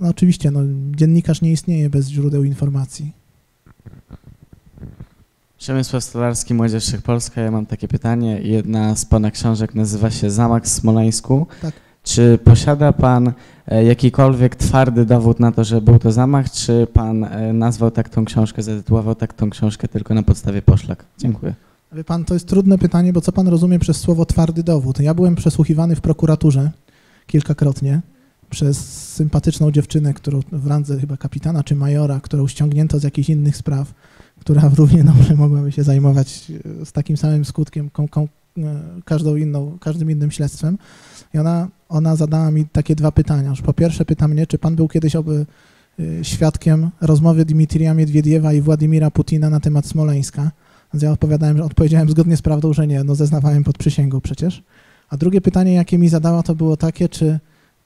no oczywiście no, dziennikarz nie istnieje bez źródeł informacji. Przemysław Stolarski, Młodzież Wszechpolska, ja mam takie pytanie. Jedna z pana książek nazywa się Zamach w Smoleńsku. Tak. Czy posiada pan jakikolwiek twardy dowód na to, że był to zamach, czy pan nazwał tak tą książkę, zatytułował tak tą książkę tylko na podstawie poszlak? Dziękuję. Wie pan, to jest trudne pytanie, bo co pan rozumie przez słowo twardy dowód? Ja byłem przesłuchiwany w prokuraturze kilkakrotnie przez sympatyczną dziewczynę, którą w randze chyba kapitana czy majora, którą ściągnięto z jakichś innych spraw, która równie dobrze mogłaby się zajmować z takim samym skutkiem każdym innym śledztwem. I ona zadała mi takie dwa pytania. Po pierwsze pyta mnie, czy pan był kiedyś świadkiem rozmowy Dmitrija Miedwiediewa i Władimira Putina na temat Smoleńska. Więc ja odpowiedziałem zgodnie z prawdą, że nie, no zeznawałem pod przysięgą przecież. A drugie pytanie, jakie mi zadała, to było takie, czy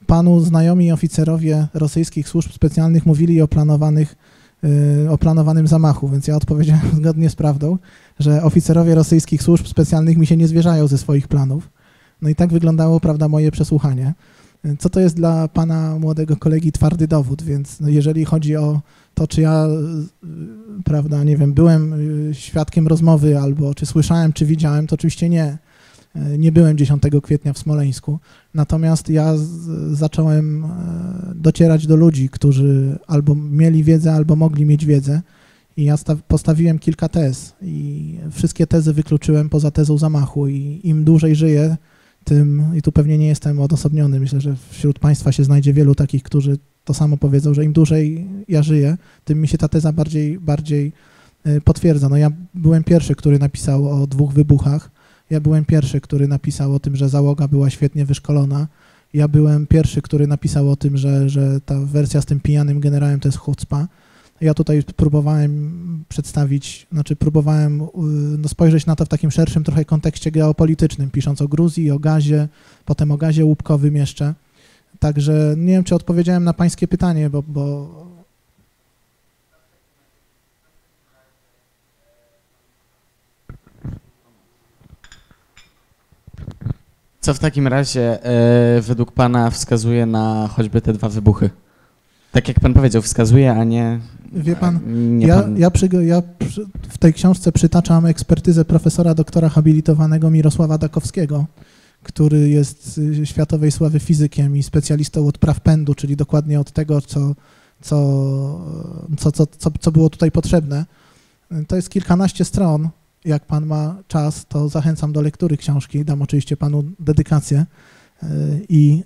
panu znajomi oficerowie rosyjskich służb specjalnych mówili o planowanym zamachu, więc ja odpowiedziałem zgodnie z prawdą, że oficerowie rosyjskich służb specjalnych mi się nie zwierzają ze swoich planów. No i tak wyglądało, prawda, moje przesłuchanie. Co to jest dla pana młodego kolegi twardy dowód, więc no, jeżeli chodzi o to, czy ja, prawda, nie wiem, byłem świadkiem rozmowy albo czy słyszałem, czy widziałem, to oczywiście nie. Nie byłem 10 kwietnia w Smoleńsku, natomiast ja zacząłem docierać do ludzi, którzy albo mieli wiedzę, albo mogli mieć wiedzę i ja postawiłem kilka tez i wszystkie tezy wykluczyłem poza tezą zamachu i im dłużej żyję, tym, i tu pewnie nie jestem odosobniony, myślę, że wśród państwa się znajdzie wielu takich, którzy to samo powiedzą, że im dłużej ja żyję, tym mi się ta teza bardziej potwierdza. No ja byłem pierwszy, który napisał o 2 wybuchach. Ja byłem pierwszy, który napisał o tym, że załoga była świetnie wyszkolona. Ja byłem pierwszy, który napisał o tym, że ta wersja z tym pijanym generałem to jest chucpa. Ja tutaj próbowałem no, spojrzeć na to w takim szerszym trochę kontekście geopolitycznym, pisząc o Gruzji, o gazie, potem o gazie łupkowym jeszcze. Także nie wiem, czy odpowiedziałem na pańskie pytanie, bo... Co w takim razie według pana wskazuje na choćby te 2 wybuchy? Tak jak pan powiedział, wskazuje, a nie... Wie pan, w tej książce przytaczam ekspertyzę profesora doktora habilitowanego Mirosława Dakowskiego, który jest światowej sławy fizykiem i specjalistą od praw pędu, czyli dokładnie od tego, co było tutaj potrzebne. To jest kilkanaście stron. jak pan ma czas, to zachęcam do lektury książki. Dam oczywiście panu dedykację. I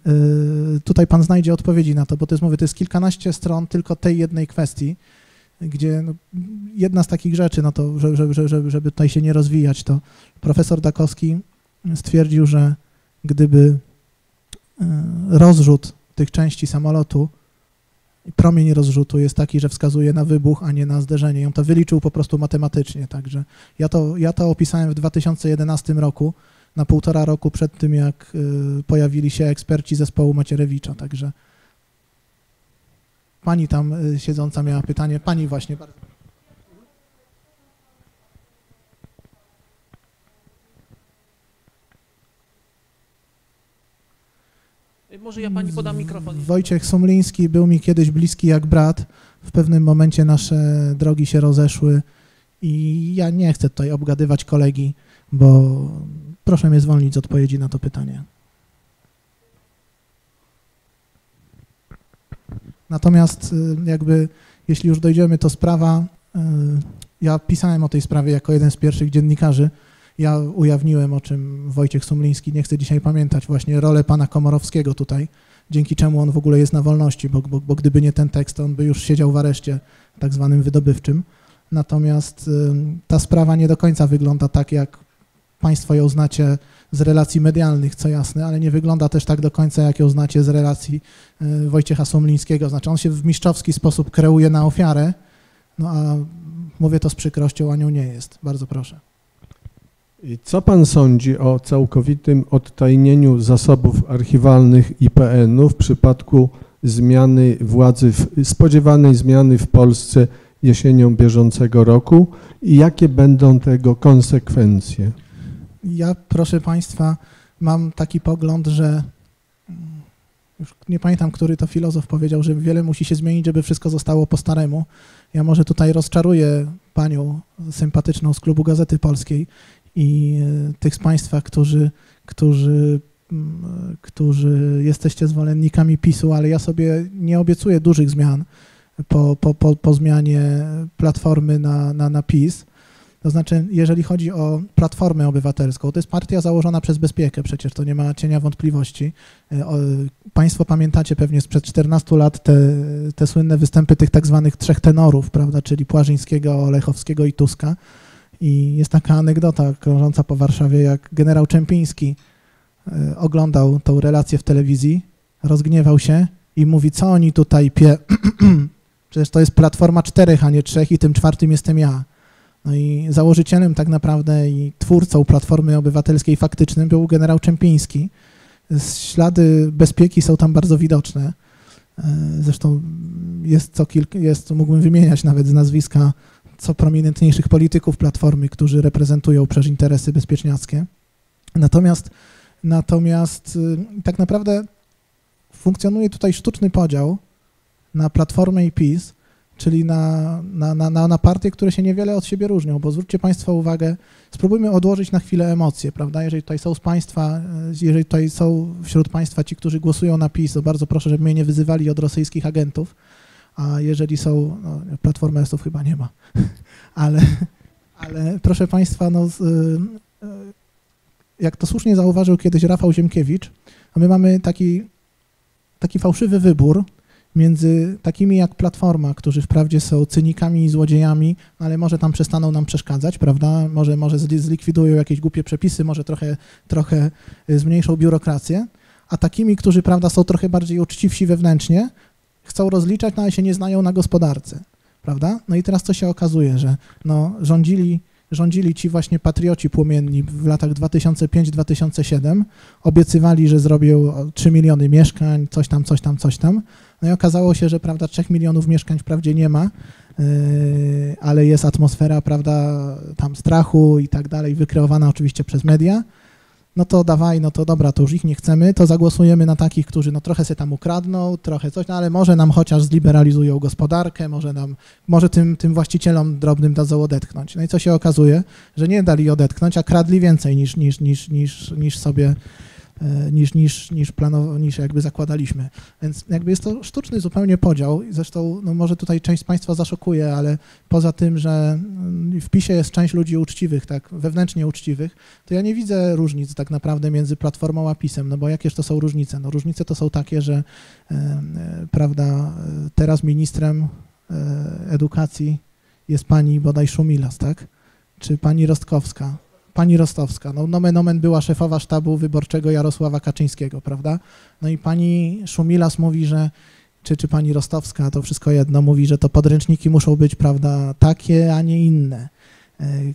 tutaj pan znajdzie odpowiedzi na to, bo to jest, mówię, to jest kilkanaście stron tylko tej jednej kwestii, gdzie no, jedna z takich rzeczy, no to żeby tutaj się nie rozwijać, to profesor Dakowski stwierdził, że gdyby rozrzut tych części samolotu, promień rozrzutu jest taki, że wskazuje na wybuch, a nie na zderzenie. On to wyliczył po prostu matematycznie, także ja to opisałem w 2011 roku, na 1,5 roku przed tym, jak pojawili się eksperci zespołu Macierewicza, także pani tam siedząca miała pytanie, pani właśnie. Może ja pani podam mikrofon. Wojciech Sumliński był mi kiedyś bliski jak brat. W pewnym momencie nasze drogi się rozeszły i ja nie chcę tutaj obgadywać kolegi, bo proszę mnie zwolnić z odpowiedzi na to pytanie. Natomiast jakby, jeśli już dojdziemy, to sprawa, ja pisałem o tej sprawie jako jeden z pierwszych dziennikarzy. Ja ujawniłem, o czym Wojciech Sumliński nie chce dzisiaj pamiętać, właśnie rolę pana Komorowskiego tutaj, dzięki czemu on w ogóle jest na wolności, bo gdyby nie ten tekst, to on by już siedział w areszcie tak zwanym wydobywczym. Natomiast ta sprawa nie do końca wygląda tak, jak państwo ją znacie z relacji medialnych, co jasne, ale nie wygląda też tak do końca, jak ją znacie z relacji Wojciecha Sumlińskiego. Znaczy on się w mistrzowski sposób kreuje na ofiarę, no a mówię to z przykrością, a nią nie jest. Bardzo proszę. I co pan sądzi o całkowitym odtajnieniu zasobów archiwalnych IPN-u w przypadku zmiany władzy, spodziewanej zmiany w Polsce jesienią bieżącego roku i jakie będą tego konsekwencje? Ja, proszę państwa, mam taki pogląd, że już nie pamiętam, który to filozof powiedział, że wiele musi się zmienić, żeby wszystko zostało po staremu. Ja może tutaj rozczaruję panią sympatyczną z klubu Gazety Polskiej i tych z państwa, którzy jesteście zwolennikami PiS-u, ale ja sobie nie obiecuję dużych zmian po zmianie Platformy na PiS. To znaczy, jeżeli chodzi o Platformę Obywatelską, to jest partia założona przez Bezpiekę, przecież to nie ma cienia wątpliwości. Państwo pamiętacie pewnie sprzed 14 lat te słynne występy tych tak zwanych trzech tenorów, prawda, czyli Płażyńskiego, Olechowskiego i Tuska. I jest taka anegdota krążąca po Warszawie, jak generał Czempiński oglądał tą relację w telewizji, rozgniewał się i mówi, co oni tutaj przecież to jest platforma czterech, a nie trzech i tym czwartym jestem ja. No i założycielem tak naprawdę i twórcą Platformy Obywatelskiej faktycznym był generał Czempiński. Ślady Bezpieki są tam bardzo widoczne. Zresztą mógłbym wymieniać nawet z nazwiska co prominentniejszych polityków Platformy, którzy reprezentują przecież interesy bezpieczniackie. Natomiast tak naprawdę funkcjonuje tutaj sztuczny podział na Platformę i PiS, czyli na partie, które się niewiele od siebie różnią, bo zwróćcie państwo uwagę, spróbujmy odłożyć na chwilę emocje, prawda? Jeżeli tutaj są wśród państwa ci, którzy głosują na PiS, to bardzo proszę, żeby mnie nie wyzywali od rosyjskich agentów, a jeżeli są, no, platformerstów chyba nie ma, ale proszę państwa, no, jak to słusznie zauważył kiedyś Rafał Ziemkiewicz, a my mamy taki fałszywy wybór między takimi jak Platforma, którzy wprawdzie są cynikami i złodziejami, ale może tam przestaną nam przeszkadzać, prawda? Może zlikwidują jakieś głupie przepisy, może trochę zmniejszą biurokrację, a takimi, którzy, prawda, są trochę bardziej uczciwsi wewnętrznie, chcą rozliczać, no, ale się nie znają na gospodarce, prawda? No i teraz co się okazuje, że no, rządzili ci właśnie patrioci płomienni w latach 2005-2007, obiecywali, że zrobią 3 miliony mieszkań, coś tam. No i okazało się, że, prawda, 3 milionów mieszkań wprawdzie nie ma, ale jest atmosfera, prawda, tam strachu i tak dalej, wykreowana oczywiście przez media. No to dawaj, no to dobra, to już ich nie chcemy, to zagłosujemy na takich, którzy no trochę się tam ukradną, trochę coś, no ale może nam chociaż zliberalizują gospodarkę, może tym właścicielom drobnym dadzą odetchnąć. No i co się okazuje, że nie dali odetchnąć, a kradli więcej niż sobie niż jakby zakładaliśmy. Więc jakby jest to sztuczny zupełnie podział. Zresztą no może tutaj część z Państwa zaszokuje, ale poza tym, że w PiS-ie jest część ludzi uczciwych, tak, wewnętrznie uczciwych, to ja nie widzę różnic tak naprawdę między Platformą a PiS-em, no bo jakież to są różnice? No różnice to są takie, że prawda, teraz ministrem edukacji jest pani bodaj Szumilas, tak? Czy pani Rostkowska? Pani Rostowska, no nomen omen była szefowa sztabu wyborczego Jarosława Kaczyńskiego, prawda? No i pani Szumilas mówi, że, czy pani Rostowska, to wszystko jedno, mówi, że to podręczniki muszą być, prawda, takie, a nie inne.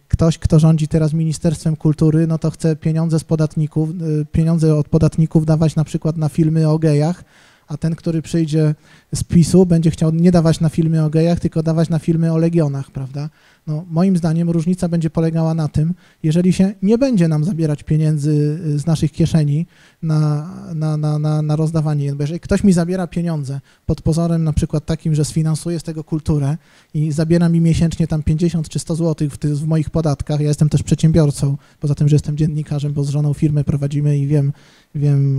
Ktoś, kto rządzi teraz Ministerstwem Kultury, no to chce pieniądze z podatników, pieniądze od podatników dawać na przykład na filmy o gejach, a ten, który przyjdzie z PiS-u, będzie chciał nie dawać na filmy o gejach, tylko dawać na filmy o legionach, prawda? No, moim zdaniem różnica będzie polegała na tym, jeżeli się nie będzie nam zabierać pieniędzy z naszych kieszeni na rozdawanie, bo jeżeli ktoś mi zabiera pieniądze pod pozorem na przykład takim, że sfinansuje z tego kulturę i zabiera mi miesięcznie tam 50 czy 100 zł w moich podatkach, ja jestem też przedsiębiorcą, poza tym, że jestem dziennikarzem, bo z żoną firmę prowadzimy i wiem,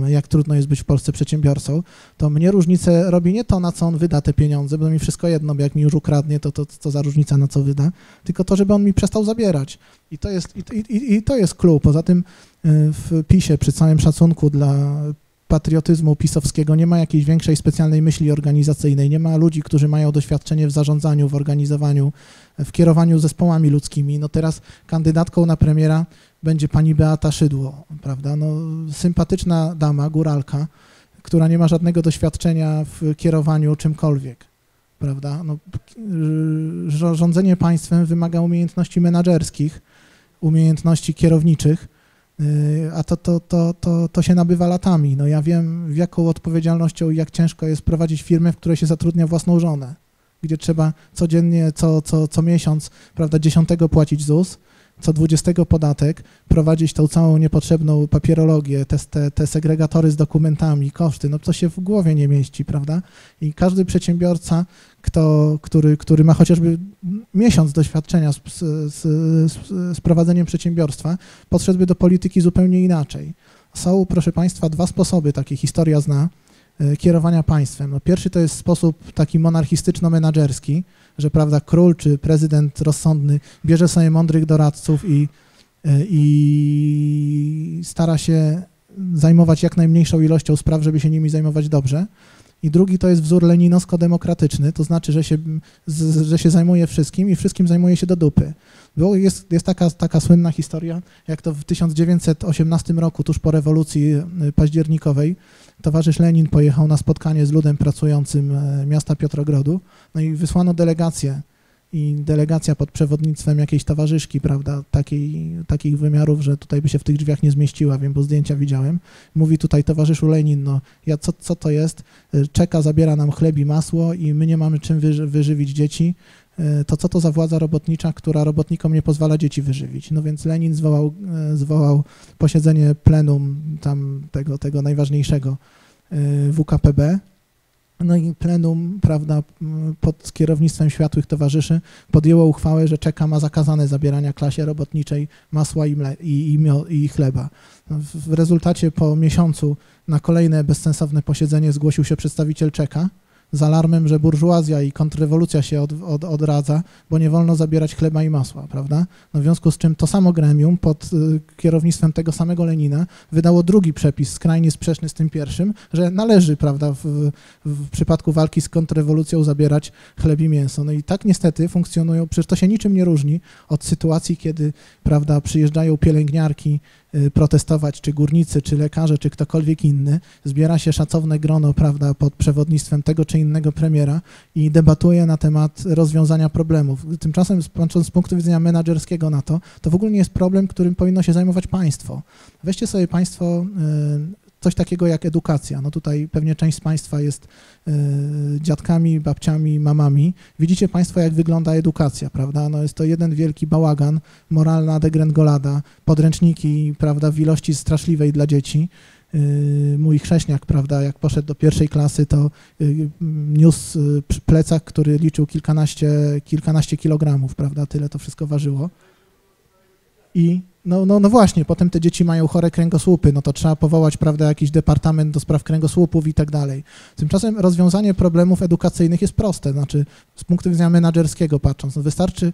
jak trudno jest być w Polsce przedsiębiorcą, to mnie różnicę robi nie to, na co on wyda te pieniądze, bo mi wszystko jedno, bo jak mi już ukradnie, to co za różnica, na co wyda, tylko to, żeby on mi przestał zabierać. I to jest clue. Poza tym w PiS-ie, przy całym szacunku dla patriotyzmu pisowskiego, nie ma jakiejś większej specjalnej myśli organizacyjnej, nie ma ludzi, którzy mają doświadczenie w zarządzaniu, w organizowaniu, w kierowaniu zespołami ludzkimi. No teraz kandydatką na premiera będzie pani Beata Szydło, prawda? No, sympatyczna dama, góralka, która nie ma żadnego doświadczenia w kierowaniu czymkolwiek, prawda? No, rządzenie państwem wymaga umiejętności menadżerskich, umiejętności kierowniczych, a to się nabywa latami. No ja wiem, jaką odpowiedzialnością i jak ciężko jest prowadzić firmę, w której się zatrudnia własną żonę, gdzie trzeba codziennie, co miesiąc, prawda, 10 płacić ZUS, co 20 podatek, prowadzić tą całą niepotrzebną papierologię, te segregatory z dokumentami, koszty, no to się w głowie nie mieści, prawda? I każdy przedsiębiorca, który ma chociażby miesiąc doświadczenia z prowadzeniem przedsiębiorstwa, podszedłby do polityki zupełnie inaczej. Są, proszę Państwa, dwa sposoby, takie historia zna, kierowania państwem. No pierwszy to jest sposób taki monarchistyczno-menadżerski, że prawda, król czy prezydent rozsądny bierze sobie mądrych doradców i stara się zajmować jak najmniejszą ilością spraw, żeby się nimi zajmować dobrze. I drugi to jest wzór leninowsko-demokratyczny, to znaczy, że się zajmuje wszystkim i wszystkim zajmuje się do dupy. Bo jest taka słynna historia, jak to w 1918 roku, tuż po rewolucji październikowej, towarzysz Lenin pojechał na spotkanie z ludem pracującym miasta Piotrogrodu, no i wysłano delegację. I delegacja pod przewodnictwem jakiejś towarzyszki, prawda, takich wymiarów, że tutaj by się w tych drzwiach nie zmieściła, wiem, bo zdjęcia widziałem, mówi tutaj towarzyszu Lenin, no ja co to jest, czeka, zabiera nam chleb i masło i my nie mamy czym wyżywić dzieci, to co to za władza robotnicza, która robotnikom nie pozwala dzieci wyżywić. No więc Lenin zwołał posiedzenie plenum tam tego najważniejszego WKPB, no i plenum, prawda, pod kierownictwem światłych towarzyszy podjęło uchwałę, że Czeka ma zakazane zabierania klasie robotniczej masła i chleba. W rezultacie po miesiącu na kolejne bezsensowne posiedzenie zgłosił się przedstawiciel Czeka z alarmem, że burżuazja i kontrrewolucja się odradza, bo nie wolno zabierać chleba i masła, prawda? No w związku z czym to samo gremium pod kierownictwem tego samego Lenina wydało drugi przepis, skrajnie sprzeczny z tym pierwszym, że należy, prawda, w przypadku walki z kontrrewolucją zabierać chleb i mięso. No i tak niestety funkcjonują, przecież to się niczym nie różni od sytuacji, kiedy, prawda, przyjeżdżają pielęgniarki protestować, czy górnicy, czy lekarze, czy ktokolwiek inny, zbiera się szacowne grono, prawda, pod przewodnictwem tego czy innego premiera i debatuje na temat rozwiązania problemów. Tymczasem, patrząc z punktu widzenia menadżerskiego na to, to w ogóle nie jest problem, którym powinno się zajmować państwo. Weźcie sobie państwo coś takiego jak edukacja. No tutaj pewnie część z Państwa jest dziadkami, babciami, mamami. Widzicie Państwo, jak wygląda edukacja, prawda? No jest to jeden wielki bałagan, moralna degrengolada, podręczniki, prawda, w ilości straszliwej dla dzieci. Mój chrześniak, prawda, jak poszedł do pierwszej klasy, to niósł plecak, który liczył kilkanaście kilogramów, prawda, tyle to wszystko ważyło. I No właśnie, potem te dzieci mają chore kręgosłupy, no to trzeba powołać, prawda, jakiś departament do spraw kręgosłupów i tak dalej. Tymczasem rozwiązanie problemów edukacyjnych jest proste, znaczy z punktu widzenia menadżerskiego patrząc, no wystarczy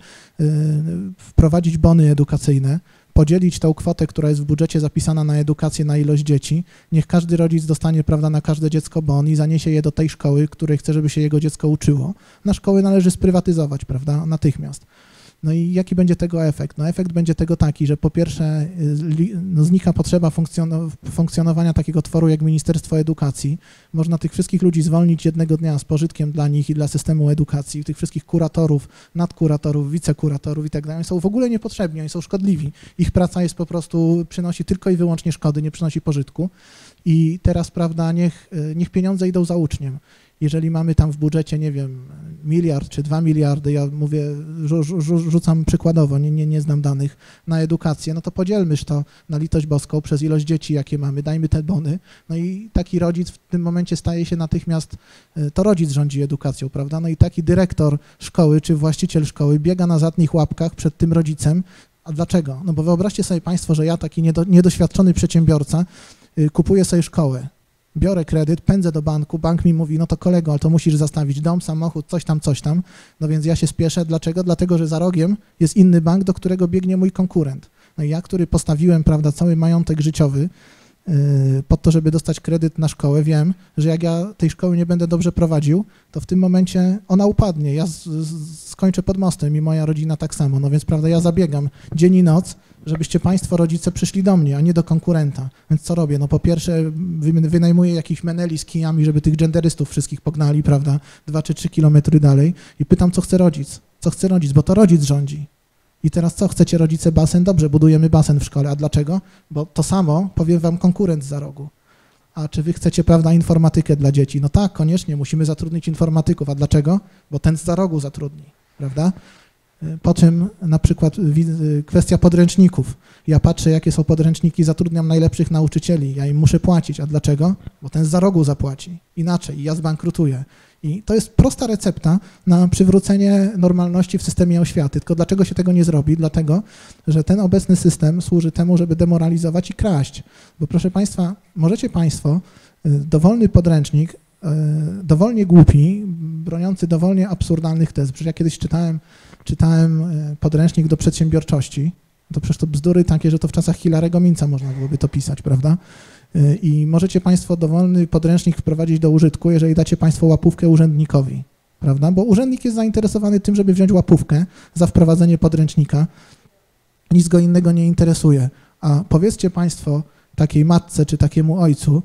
wprowadzić bony edukacyjne, podzielić tą kwotę, która jest w budżecie zapisana na edukację, na ilość dzieci. Niech każdy rodzic dostanie, prawda, na każde dziecko bon i zaniesie je do tej szkoły, której chce, żeby się jego dziecko uczyło. Na szkoły należy sprywatyzować, prawda, natychmiast. No i jaki będzie tego efekt? No efekt będzie tego taki, że po pierwsze no znika potrzeba funkcjonowania takiego tworu jak Ministerstwo Edukacji. Można tych wszystkich ludzi zwolnić jednego dnia z pożytkiem dla nich i dla systemu edukacji. Tych wszystkich kuratorów, nadkuratorów, wicekuratorów i tak dalej są w ogóle niepotrzebni, oni są szkodliwi. Ich praca jest po prostu, przynosi tylko i wyłącznie szkody, nie przynosi pożytku. I teraz, prawda, niech pieniądze idą za uczniem. Jeżeli mamy tam w budżecie, nie wiem, 1 miliard czy 2 miliardy, ja mówię, rzucam przykładowo, nie znam danych, na edukację, no to podzielmyż to na litość boską przez ilość dzieci, jakie mamy, dajmy te bony. No i taki rodzic w tym momencie staje się natychmiast, to rodzic rządzi edukacją, prawda? No i taki dyrektor szkoły czy właściciel szkoły biega na zadnich łapkach przed tym rodzicem. A dlaczego? No bo wyobraźcie sobie Państwo, że ja taki niedoświadczony przedsiębiorca kupuję sobie szkołę. Biorę kredyt, pędzę do banku, bank mi mówi, no to kolego, ale to musisz zastawić dom, samochód, coś tam, no więc ja się spieszę. Dlaczego? Dlatego, że za rogiem jest inny bank, do którego biegnie mój konkurent. No i ja, który postawiłem, prawda, cały majątek życiowy pod to, żeby dostać kredyt na szkołę, wiem, że jak ja tej szkoły nie będę dobrze prowadził, to w tym momencie ona upadnie, ja skończę pod mostem i moja rodzina tak samo, no więc, prawda, ja zabiegam dzień i noc, żebyście Państwo, rodzice, przyszli do mnie, a nie do konkurenta. Więc co robię? No po pierwsze wynajmuję jakichś meneli z kijami, żeby tych genderystów wszystkich pognali, prawda, 2 czy 3 kilometry dalej i pytam, co chce rodzic, bo to rodzic rządzi. I teraz co, chcecie rodzice basen? Dobrze, budujemy basen w szkole. A dlaczego? Bo to samo powie wam konkurent za rogu. A czy wy chcecie, prawda, informatykę dla dzieci? No tak, koniecznie, musimy zatrudnić informatyków. A dlaczego? Bo ten z za rogu zatrudni, prawda? Po czym na przykład kwestia podręczników. Ja patrzę, jakie są podręczniki, zatrudniam najlepszych nauczycieli, ja im muszę płacić. A dlaczego? Bo ten zza rogu zapłaci. Inaczej, ja zbankrutuję. I to jest prosta recepta na przywrócenie normalności w systemie oświaty. Tylko dlaczego się tego nie zrobi? Dlatego, że ten obecny system służy temu, żeby demoralizować i kraść. Bo proszę Państwa, możecie Państwo dowolny podręcznik, dowolnie głupi, broniący dowolnie absurdalnych tez. Przecież ja kiedyś czytałem podręcznik do przedsiębiorczości, to przecież to bzdury takie, że to w czasach Hilarego Minca można byłoby to pisać, prawda? I możecie Państwo dowolny podręcznik wprowadzić do użytku, jeżeli dacie Państwo łapówkę urzędnikowi, prawda? Bo urzędnik jest zainteresowany tym, żeby wziąć łapówkę za wprowadzenie podręcznika, nic go innego nie interesuje. A powiedzcie Państwo takiej matce czy takiemu ojcu,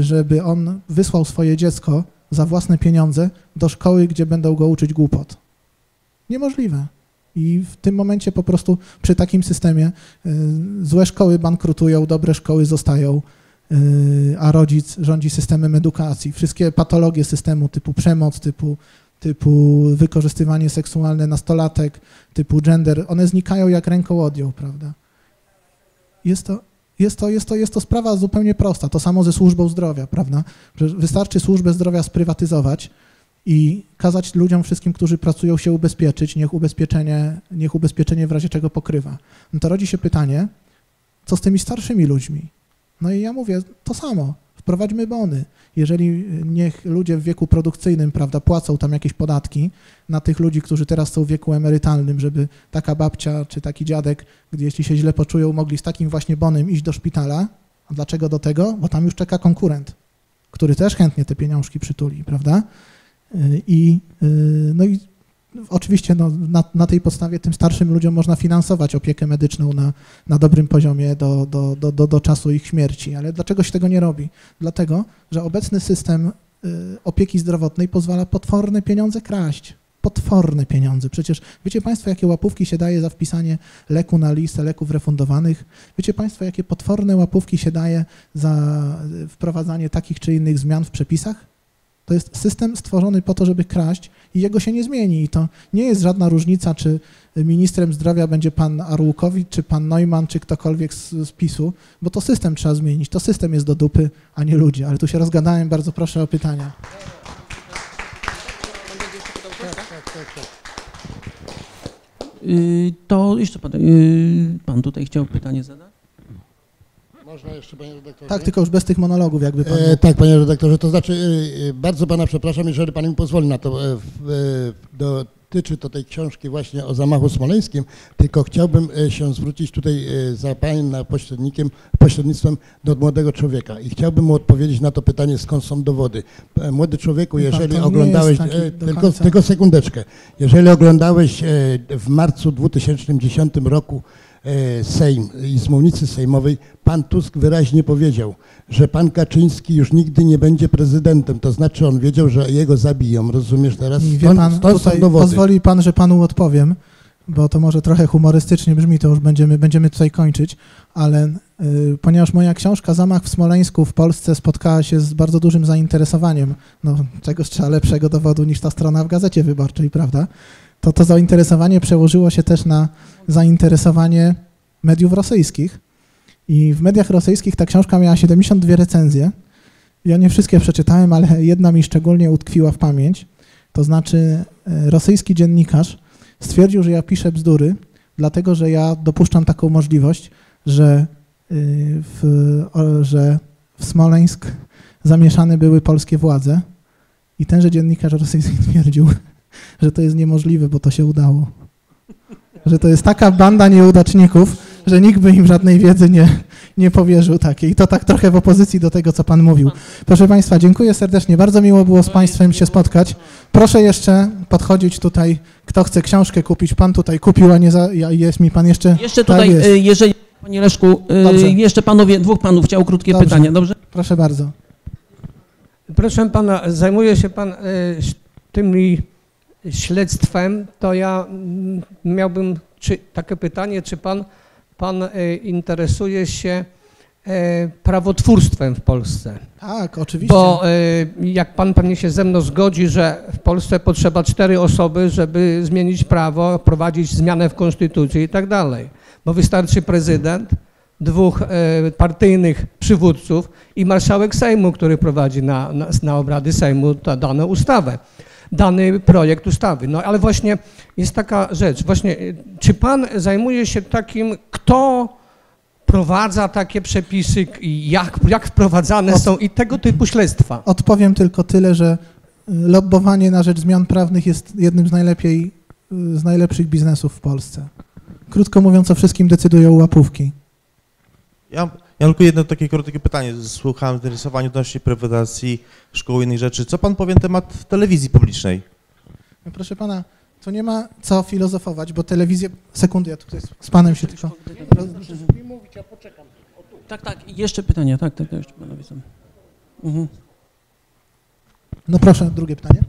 żeby on wysłał swoje dziecko za własne pieniądze do szkoły, gdzie będą go uczyć głupot. Niemożliwe. I w tym momencie po prostu przy takim systemie złe szkoły bankrutują, dobre szkoły zostają, a rodzic rządzi systemem edukacji. Wszystkie patologie systemu typu przemoc, typu wykorzystywanie seksualne nastolatek, typu gender, one znikają jak ręką odjął, prawda? Jest to sprawa zupełnie prosta. To samo ze służbą zdrowia, prawda? Wystarczy służbę zdrowia sprywatyzować i kazać ludziom wszystkim, którzy pracują, się ubezpieczyć, niech ubezpieczenie w razie czego pokrywa. No to rodzi się pytanie, co z tymi starszymi ludźmi? No i ja mówię, to samo, wprowadźmy bony. Jeżeli niech ludzie w wieku produkcyjnym, prawda, płacą tam jakieś podatki na tych ludzi, którzy teraz są w wieku emerytalnym, żeby taka babcia czy taki dziadek, jeśli się źle poczują, mogli z takim właśnie bonem iść do szpitala. A dlaczego do tego? Bo tam już czeka konkurent, który też chętnie te pieniążki przytuli, prawda? No i oczywiście no, na tej podstawie tym starszym ludziom można finansować opiekę medyczną na dobrym poziomie do czasu ich śmierci. Ale dlaczego się tego nie robi? Dlatego, że obecny system opieki zdrowotnej pozwala potworne pieniądze kraść. Potworne pieniądze. Przecież wiecie Państwo, jakie łapówki się daje za wpisanie leku na listę leków refundowanych? Wiecie Państwo, jakie potworne łapówki się daje za wprowadzanie takich czy innych zmian w przepisach? To jest system stworzony po to, żeby kraść i jego się nie zmieni. I to nie jest żadna różnica, czy ministrem zdrowia będzie pan Arłukowicz, czy pan Neumann, czy ktokolwiek z PiS-u, bo to system trzeba zmienić. To system jest do dupy, a nie ludzie. Ale tu się rozgadałem, bardzo proszę o pytania. To jeszcze pan tutaj chciał pytanie zadać? Można jeszcze, panie redaktorze? Tak, tylko już bez tych monologów jakby pan... tak, panie redaktorze, to znaczy bardzo pana przepraszam, jeżeli pan mi pozwoli na to, dotyczy to tej książki właśnie o zamachu smoleńskim, tylko chciałbym się zwrócić tutaj za pana pośrednictwem do młodego człowieka i chciałbym mu odpowiedzieć na to pytanie, skąd są dowody. Młody człowieku, jeżeli oglądałeś, tylko sekundeczkę, jeżeli oglądałeś w marcu 2010 roku Sejm i z mównicy sejmowej, pan Tusk wyraźnie powiedział, że pan Kaczyński już nigdy nie będzie prezydentem, to znaczy on wiedział, że jego zabiją, rozumiesz teraz? Wie pan, tutaj pozwoli pan, że panu odpowiem, bo to może trochę humorystycznie brzmi, to już będziemy tutaj kończyć, ale ponieważ moja książka Zamach w Smoleńsku w Polsce spotkała się z bardzo dużym zainteresowaniem, no czegoż trzeba lepszego dowodu niż ta strona w Gazecie Wyborczej, prawda? To zainteresowanie przełożyło się też na zainteresowanie mediów rosyjskich i w mediach rosyjskich ta książka miała 72 recenzje. Ja nie wszystkie przeczytałem, ale jedna mi szczególnie utkwiła w pamięć. To znaczy rosyjski dziennikarz stwierdził, że ja piszę bzdury, dlatego że ja dopuszczam taką możliwość, że w Smoleńsk zamieszane były polskie władze i tenże dziennikarz rosyjski twierdził, że to jest niemożliwe, bo to się udało. Że to jest taka banda nieudaczników, że nikt by im żadnej wiedzy nie powierzył takiej. I to tak trochę w opozycji do tego, co pan mówił. Proszę państwa, dziękuję serdecznie. Bardzo miło było z państwem się spotkać. Proszę jeszcze podchodzić tutaj, kto chce książkę kupić. Pan tutaj kupił, a nie jest mi pan jeszcze... Jeszcze tutaj, tak jeżeli, panie Leszku, dobrze. Jeszcze panowie, dwóch panów chciał krótkie dobrze. Pytania, dobrze? Proszę bardzo. Proszę pana, zajmuje się pan tymi... śledztwem, to ja miałbym takie pytanie, czy pan interesuje się prawotwórstwem w Polsce? Tak, oczywiście. Bo jak pan pewnie się ze mną zgodzi, że w Polsce potrzeba 4 osoby, żeby zmienić prawo, prowadzić zmianę w konstytucji i tak dalej. Bo wystarczy prezydent, 2 partyjnych przywódców i marszałek Sejmu, który prowadzi na obrady Sejmu daną ustawę. Dany projekt ustawy. No ale właśnie jest taka rzecz, właśnie czy pan zajmuje się takim, kto wprowadza takie przepisy i jak wprowadzane są i tego typu śledztwa? Odpowiem tylko tyle, że lobbowanie na rzecz zmian prawnych jest jednym z najlepszych biznesów w Polsce. Krótko mówiąc, o wszystkim decydują łapówki. Ja tylko jedno takie krótkie pytanie. Słuchałem zainteresowania odnośnie prywatyzacji szkół i innych rzeczy. Co pan powie na temat telewizji publicznej? Proszę pana, tu nie ma co filozofować, bo telewizję... Sekundę, ja tutaj z panem się tylko... Nie mówić, ja poczekam. Tak, jeszcze pytania, tak, jeszcze panowie są. No proszę, drugie pytanie.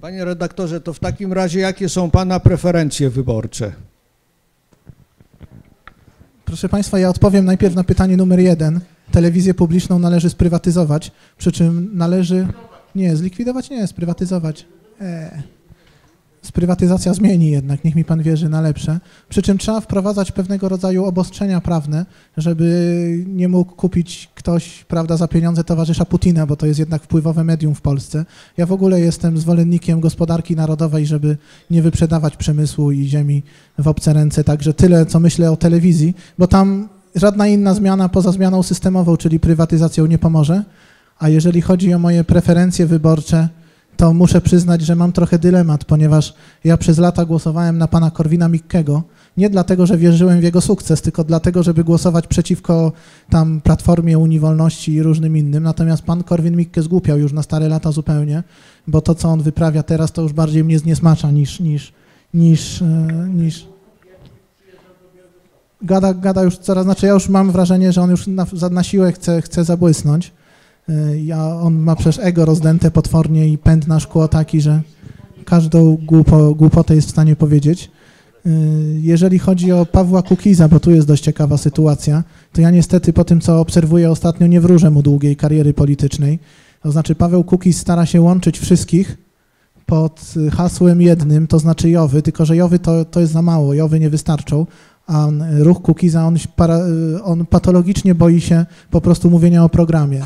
Panie redaktorze, to w takim razie jakie są pana preferencje wyborcze? Proszę państwa, ja odpowiem najpierw na pytanie numer 1. Telewizję publiczną należy sprywatyzować, przy czym należy... Nie, zlikwidować nie, sprywatyzować. Sprywatyzacja zmieni jednak, niech mi pan wierzy, na lepsze. Przy czym trzeba wprowadzać pewnego rodzaju obostrzenia prawne, żeby nie mógł kupić ktoś, prawda, za pieniądze towarzysza Putina, bo to jest jednak wpływowe medium w Polsce. Ja w ogóle jestem zwolennikiem gospodarki narodowej, żeby nie wyprzedawać przemysłu i ziemi w obce ręce. Także tyle, co myślę o telewizji, bo tam żadna inna zmiana poza zmianą systemową, czyli prywatyzacją, nie pomoże. A jeżeli chodzi o moje preferencje wyborcze, to muszę przyznać, że mam trochę dylemat, ponieważ ja przez lata głosowałem na pana Korwina-Mikkego, nie dlatego, że wierzyłem w jego sukces, tylko dlatego, żeby głosować przeciwko tam Platformie Unii Wolności i różnym innym. Natomiast pan Korwin-Mikke zgłupiał już na stare lata zupełnie, bo to, co on wyprawia teraz, to już bardziej mnie zniesmacza niż... Gada już coraz... Znaczy ja już mam wrażenie, że on już na siłę chce zabłysnąć. On ma przecież ego rozdęte potwornie i pęd na szkło taki, że każdą głupotę jest w stanie powiedzieć. Jeżeli chodzi o Pawła Kukiza, bo tu jest dość ciekawa sytuacja, to ja niestety po tym, co obserwuję ostatnio, nie wróżę mu długiej kariery politycznej. To znaczy Paweł Kukiz stara się łączyć wszystkich pod hasłem jednym, to znaczy Jowy, tylko że Jowy to jest za mało, Jowy nie wystarczą. A ruch Kukiza, on patologicznie boi się po prostu mówienia o programie.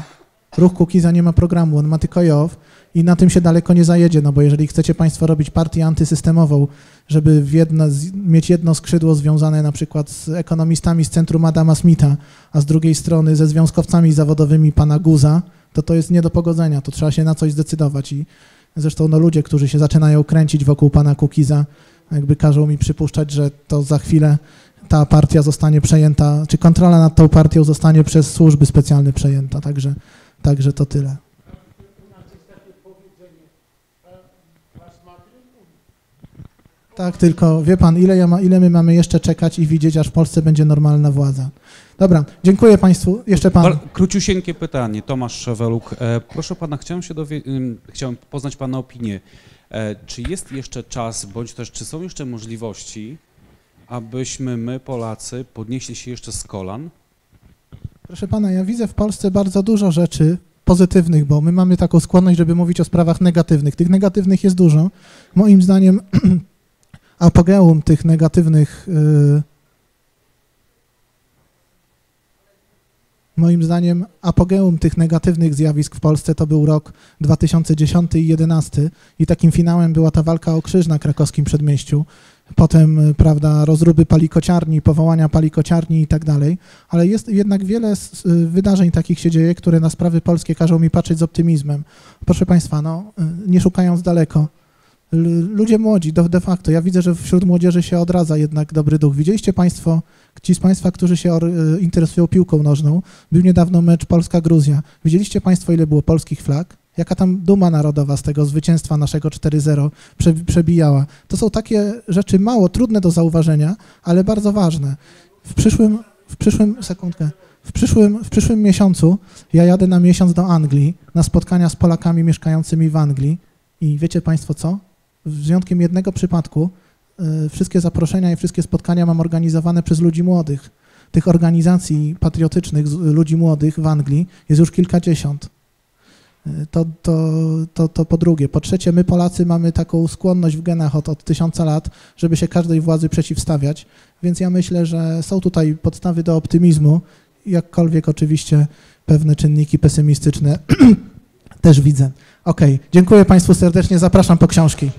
Ruch Kukiza nie ma programu, on ma tylko JOW i na tym się daleko nie zajedzie, no bo jeżeli chcecie Państwo robić partię antysystemową, żeby mieć jedno skrzydło związane na przykład z ekonomistami z centrum Adama Smitha, a z drugiej strony ze związkowcami zawodowymi pana Guza, to to jest nie do pogodzenia, to trzeba się na coś zdecydować i zresztą no, ludzie, którzy się zaczynają kręcić wokół pana Kukiza, jakby każą mi przypuszczać, że to za chwilę ta partia zostanie przejęta, czy kontrola nad tą partią zostanie przez służby specjalne przejęta, także to tyle. Tak, tylko wie pan, ile my mamy jeszcze czekać i widzieć, aż w Polsce będzie normalna władza. Dobra, dziękuję Państwu. Jeszcze pan. Króciusieńkie pytanie, Tomasz Szeweluk. Proszę pana, chciałem poznać pana opinię. Czy jest jeszcze czas, bądź też czy są jeszcze możliwości, abyśmy my, Polacy, podnieśli się jeszcze z kolan? Proszę pana, ja widzę w Polsce bardzo dużo rzeczy pozytywnych, bo my mamy taką skłonność, żeby mówić o sprawach negatywnych. Tych negatywnych jest dużo. Moim zdaniem apogeum tych negatywnych, zjawisk w Polsce to był rok 2010 i 2011 i takim finałem była ta walka o krzyż na krakowskim przedmieściu. Potem, prawda, rozruby palikociarni, powołania palikociarni i tak dalej, ale jest jednak wiele wydarzeń takich się dzieje, które na sprawy polskie każą mi patrzeć z optymizmem. Proszę Państwa, no, nie szukając daleko, ludzie młodzi, de facto, ja widzę, że wśród młodzieży się odradza jednak dobry duch. Widzieliście Państwo, ci z Państwa, którzy się interesują piłką nożną, był niedawno mecz Polska-Gruzja. Widzieliście Państwo, ile było polskich flag? Jaka tam duma narodowa z tego zwycięstwa naszego 4-0 przebijała. To są takie rzeczy mało trudne do zauważenia, ale bardzo ważne. W przyszłym miesiącu ja jadę na miesiąc do Anglii, na spotkania z Polakami mieszkającymi w Anglii i wiecie Państwo co? Z wyjątkiem jednego przypadku wszystkie zaproszenia i wszystkie spotkania mam organizowane przez ludzi młodych. Tych organizacji patriotycznych ludzi młodych w Anglii jest już kilkadziesiąt. To po drugie. Po trzecie, my Polacy mamy taką skłonność w genach od 1000 lat, żeby się każdej władzy przeciwstawiać, więc ja myślę, że są tutaj podstawy do optymizmu, jakkolwiek oczywiście pewne czynniki pesymistyczne też widzę. Okej, dziękuję Państwu serdecznie, zapraszam po książki.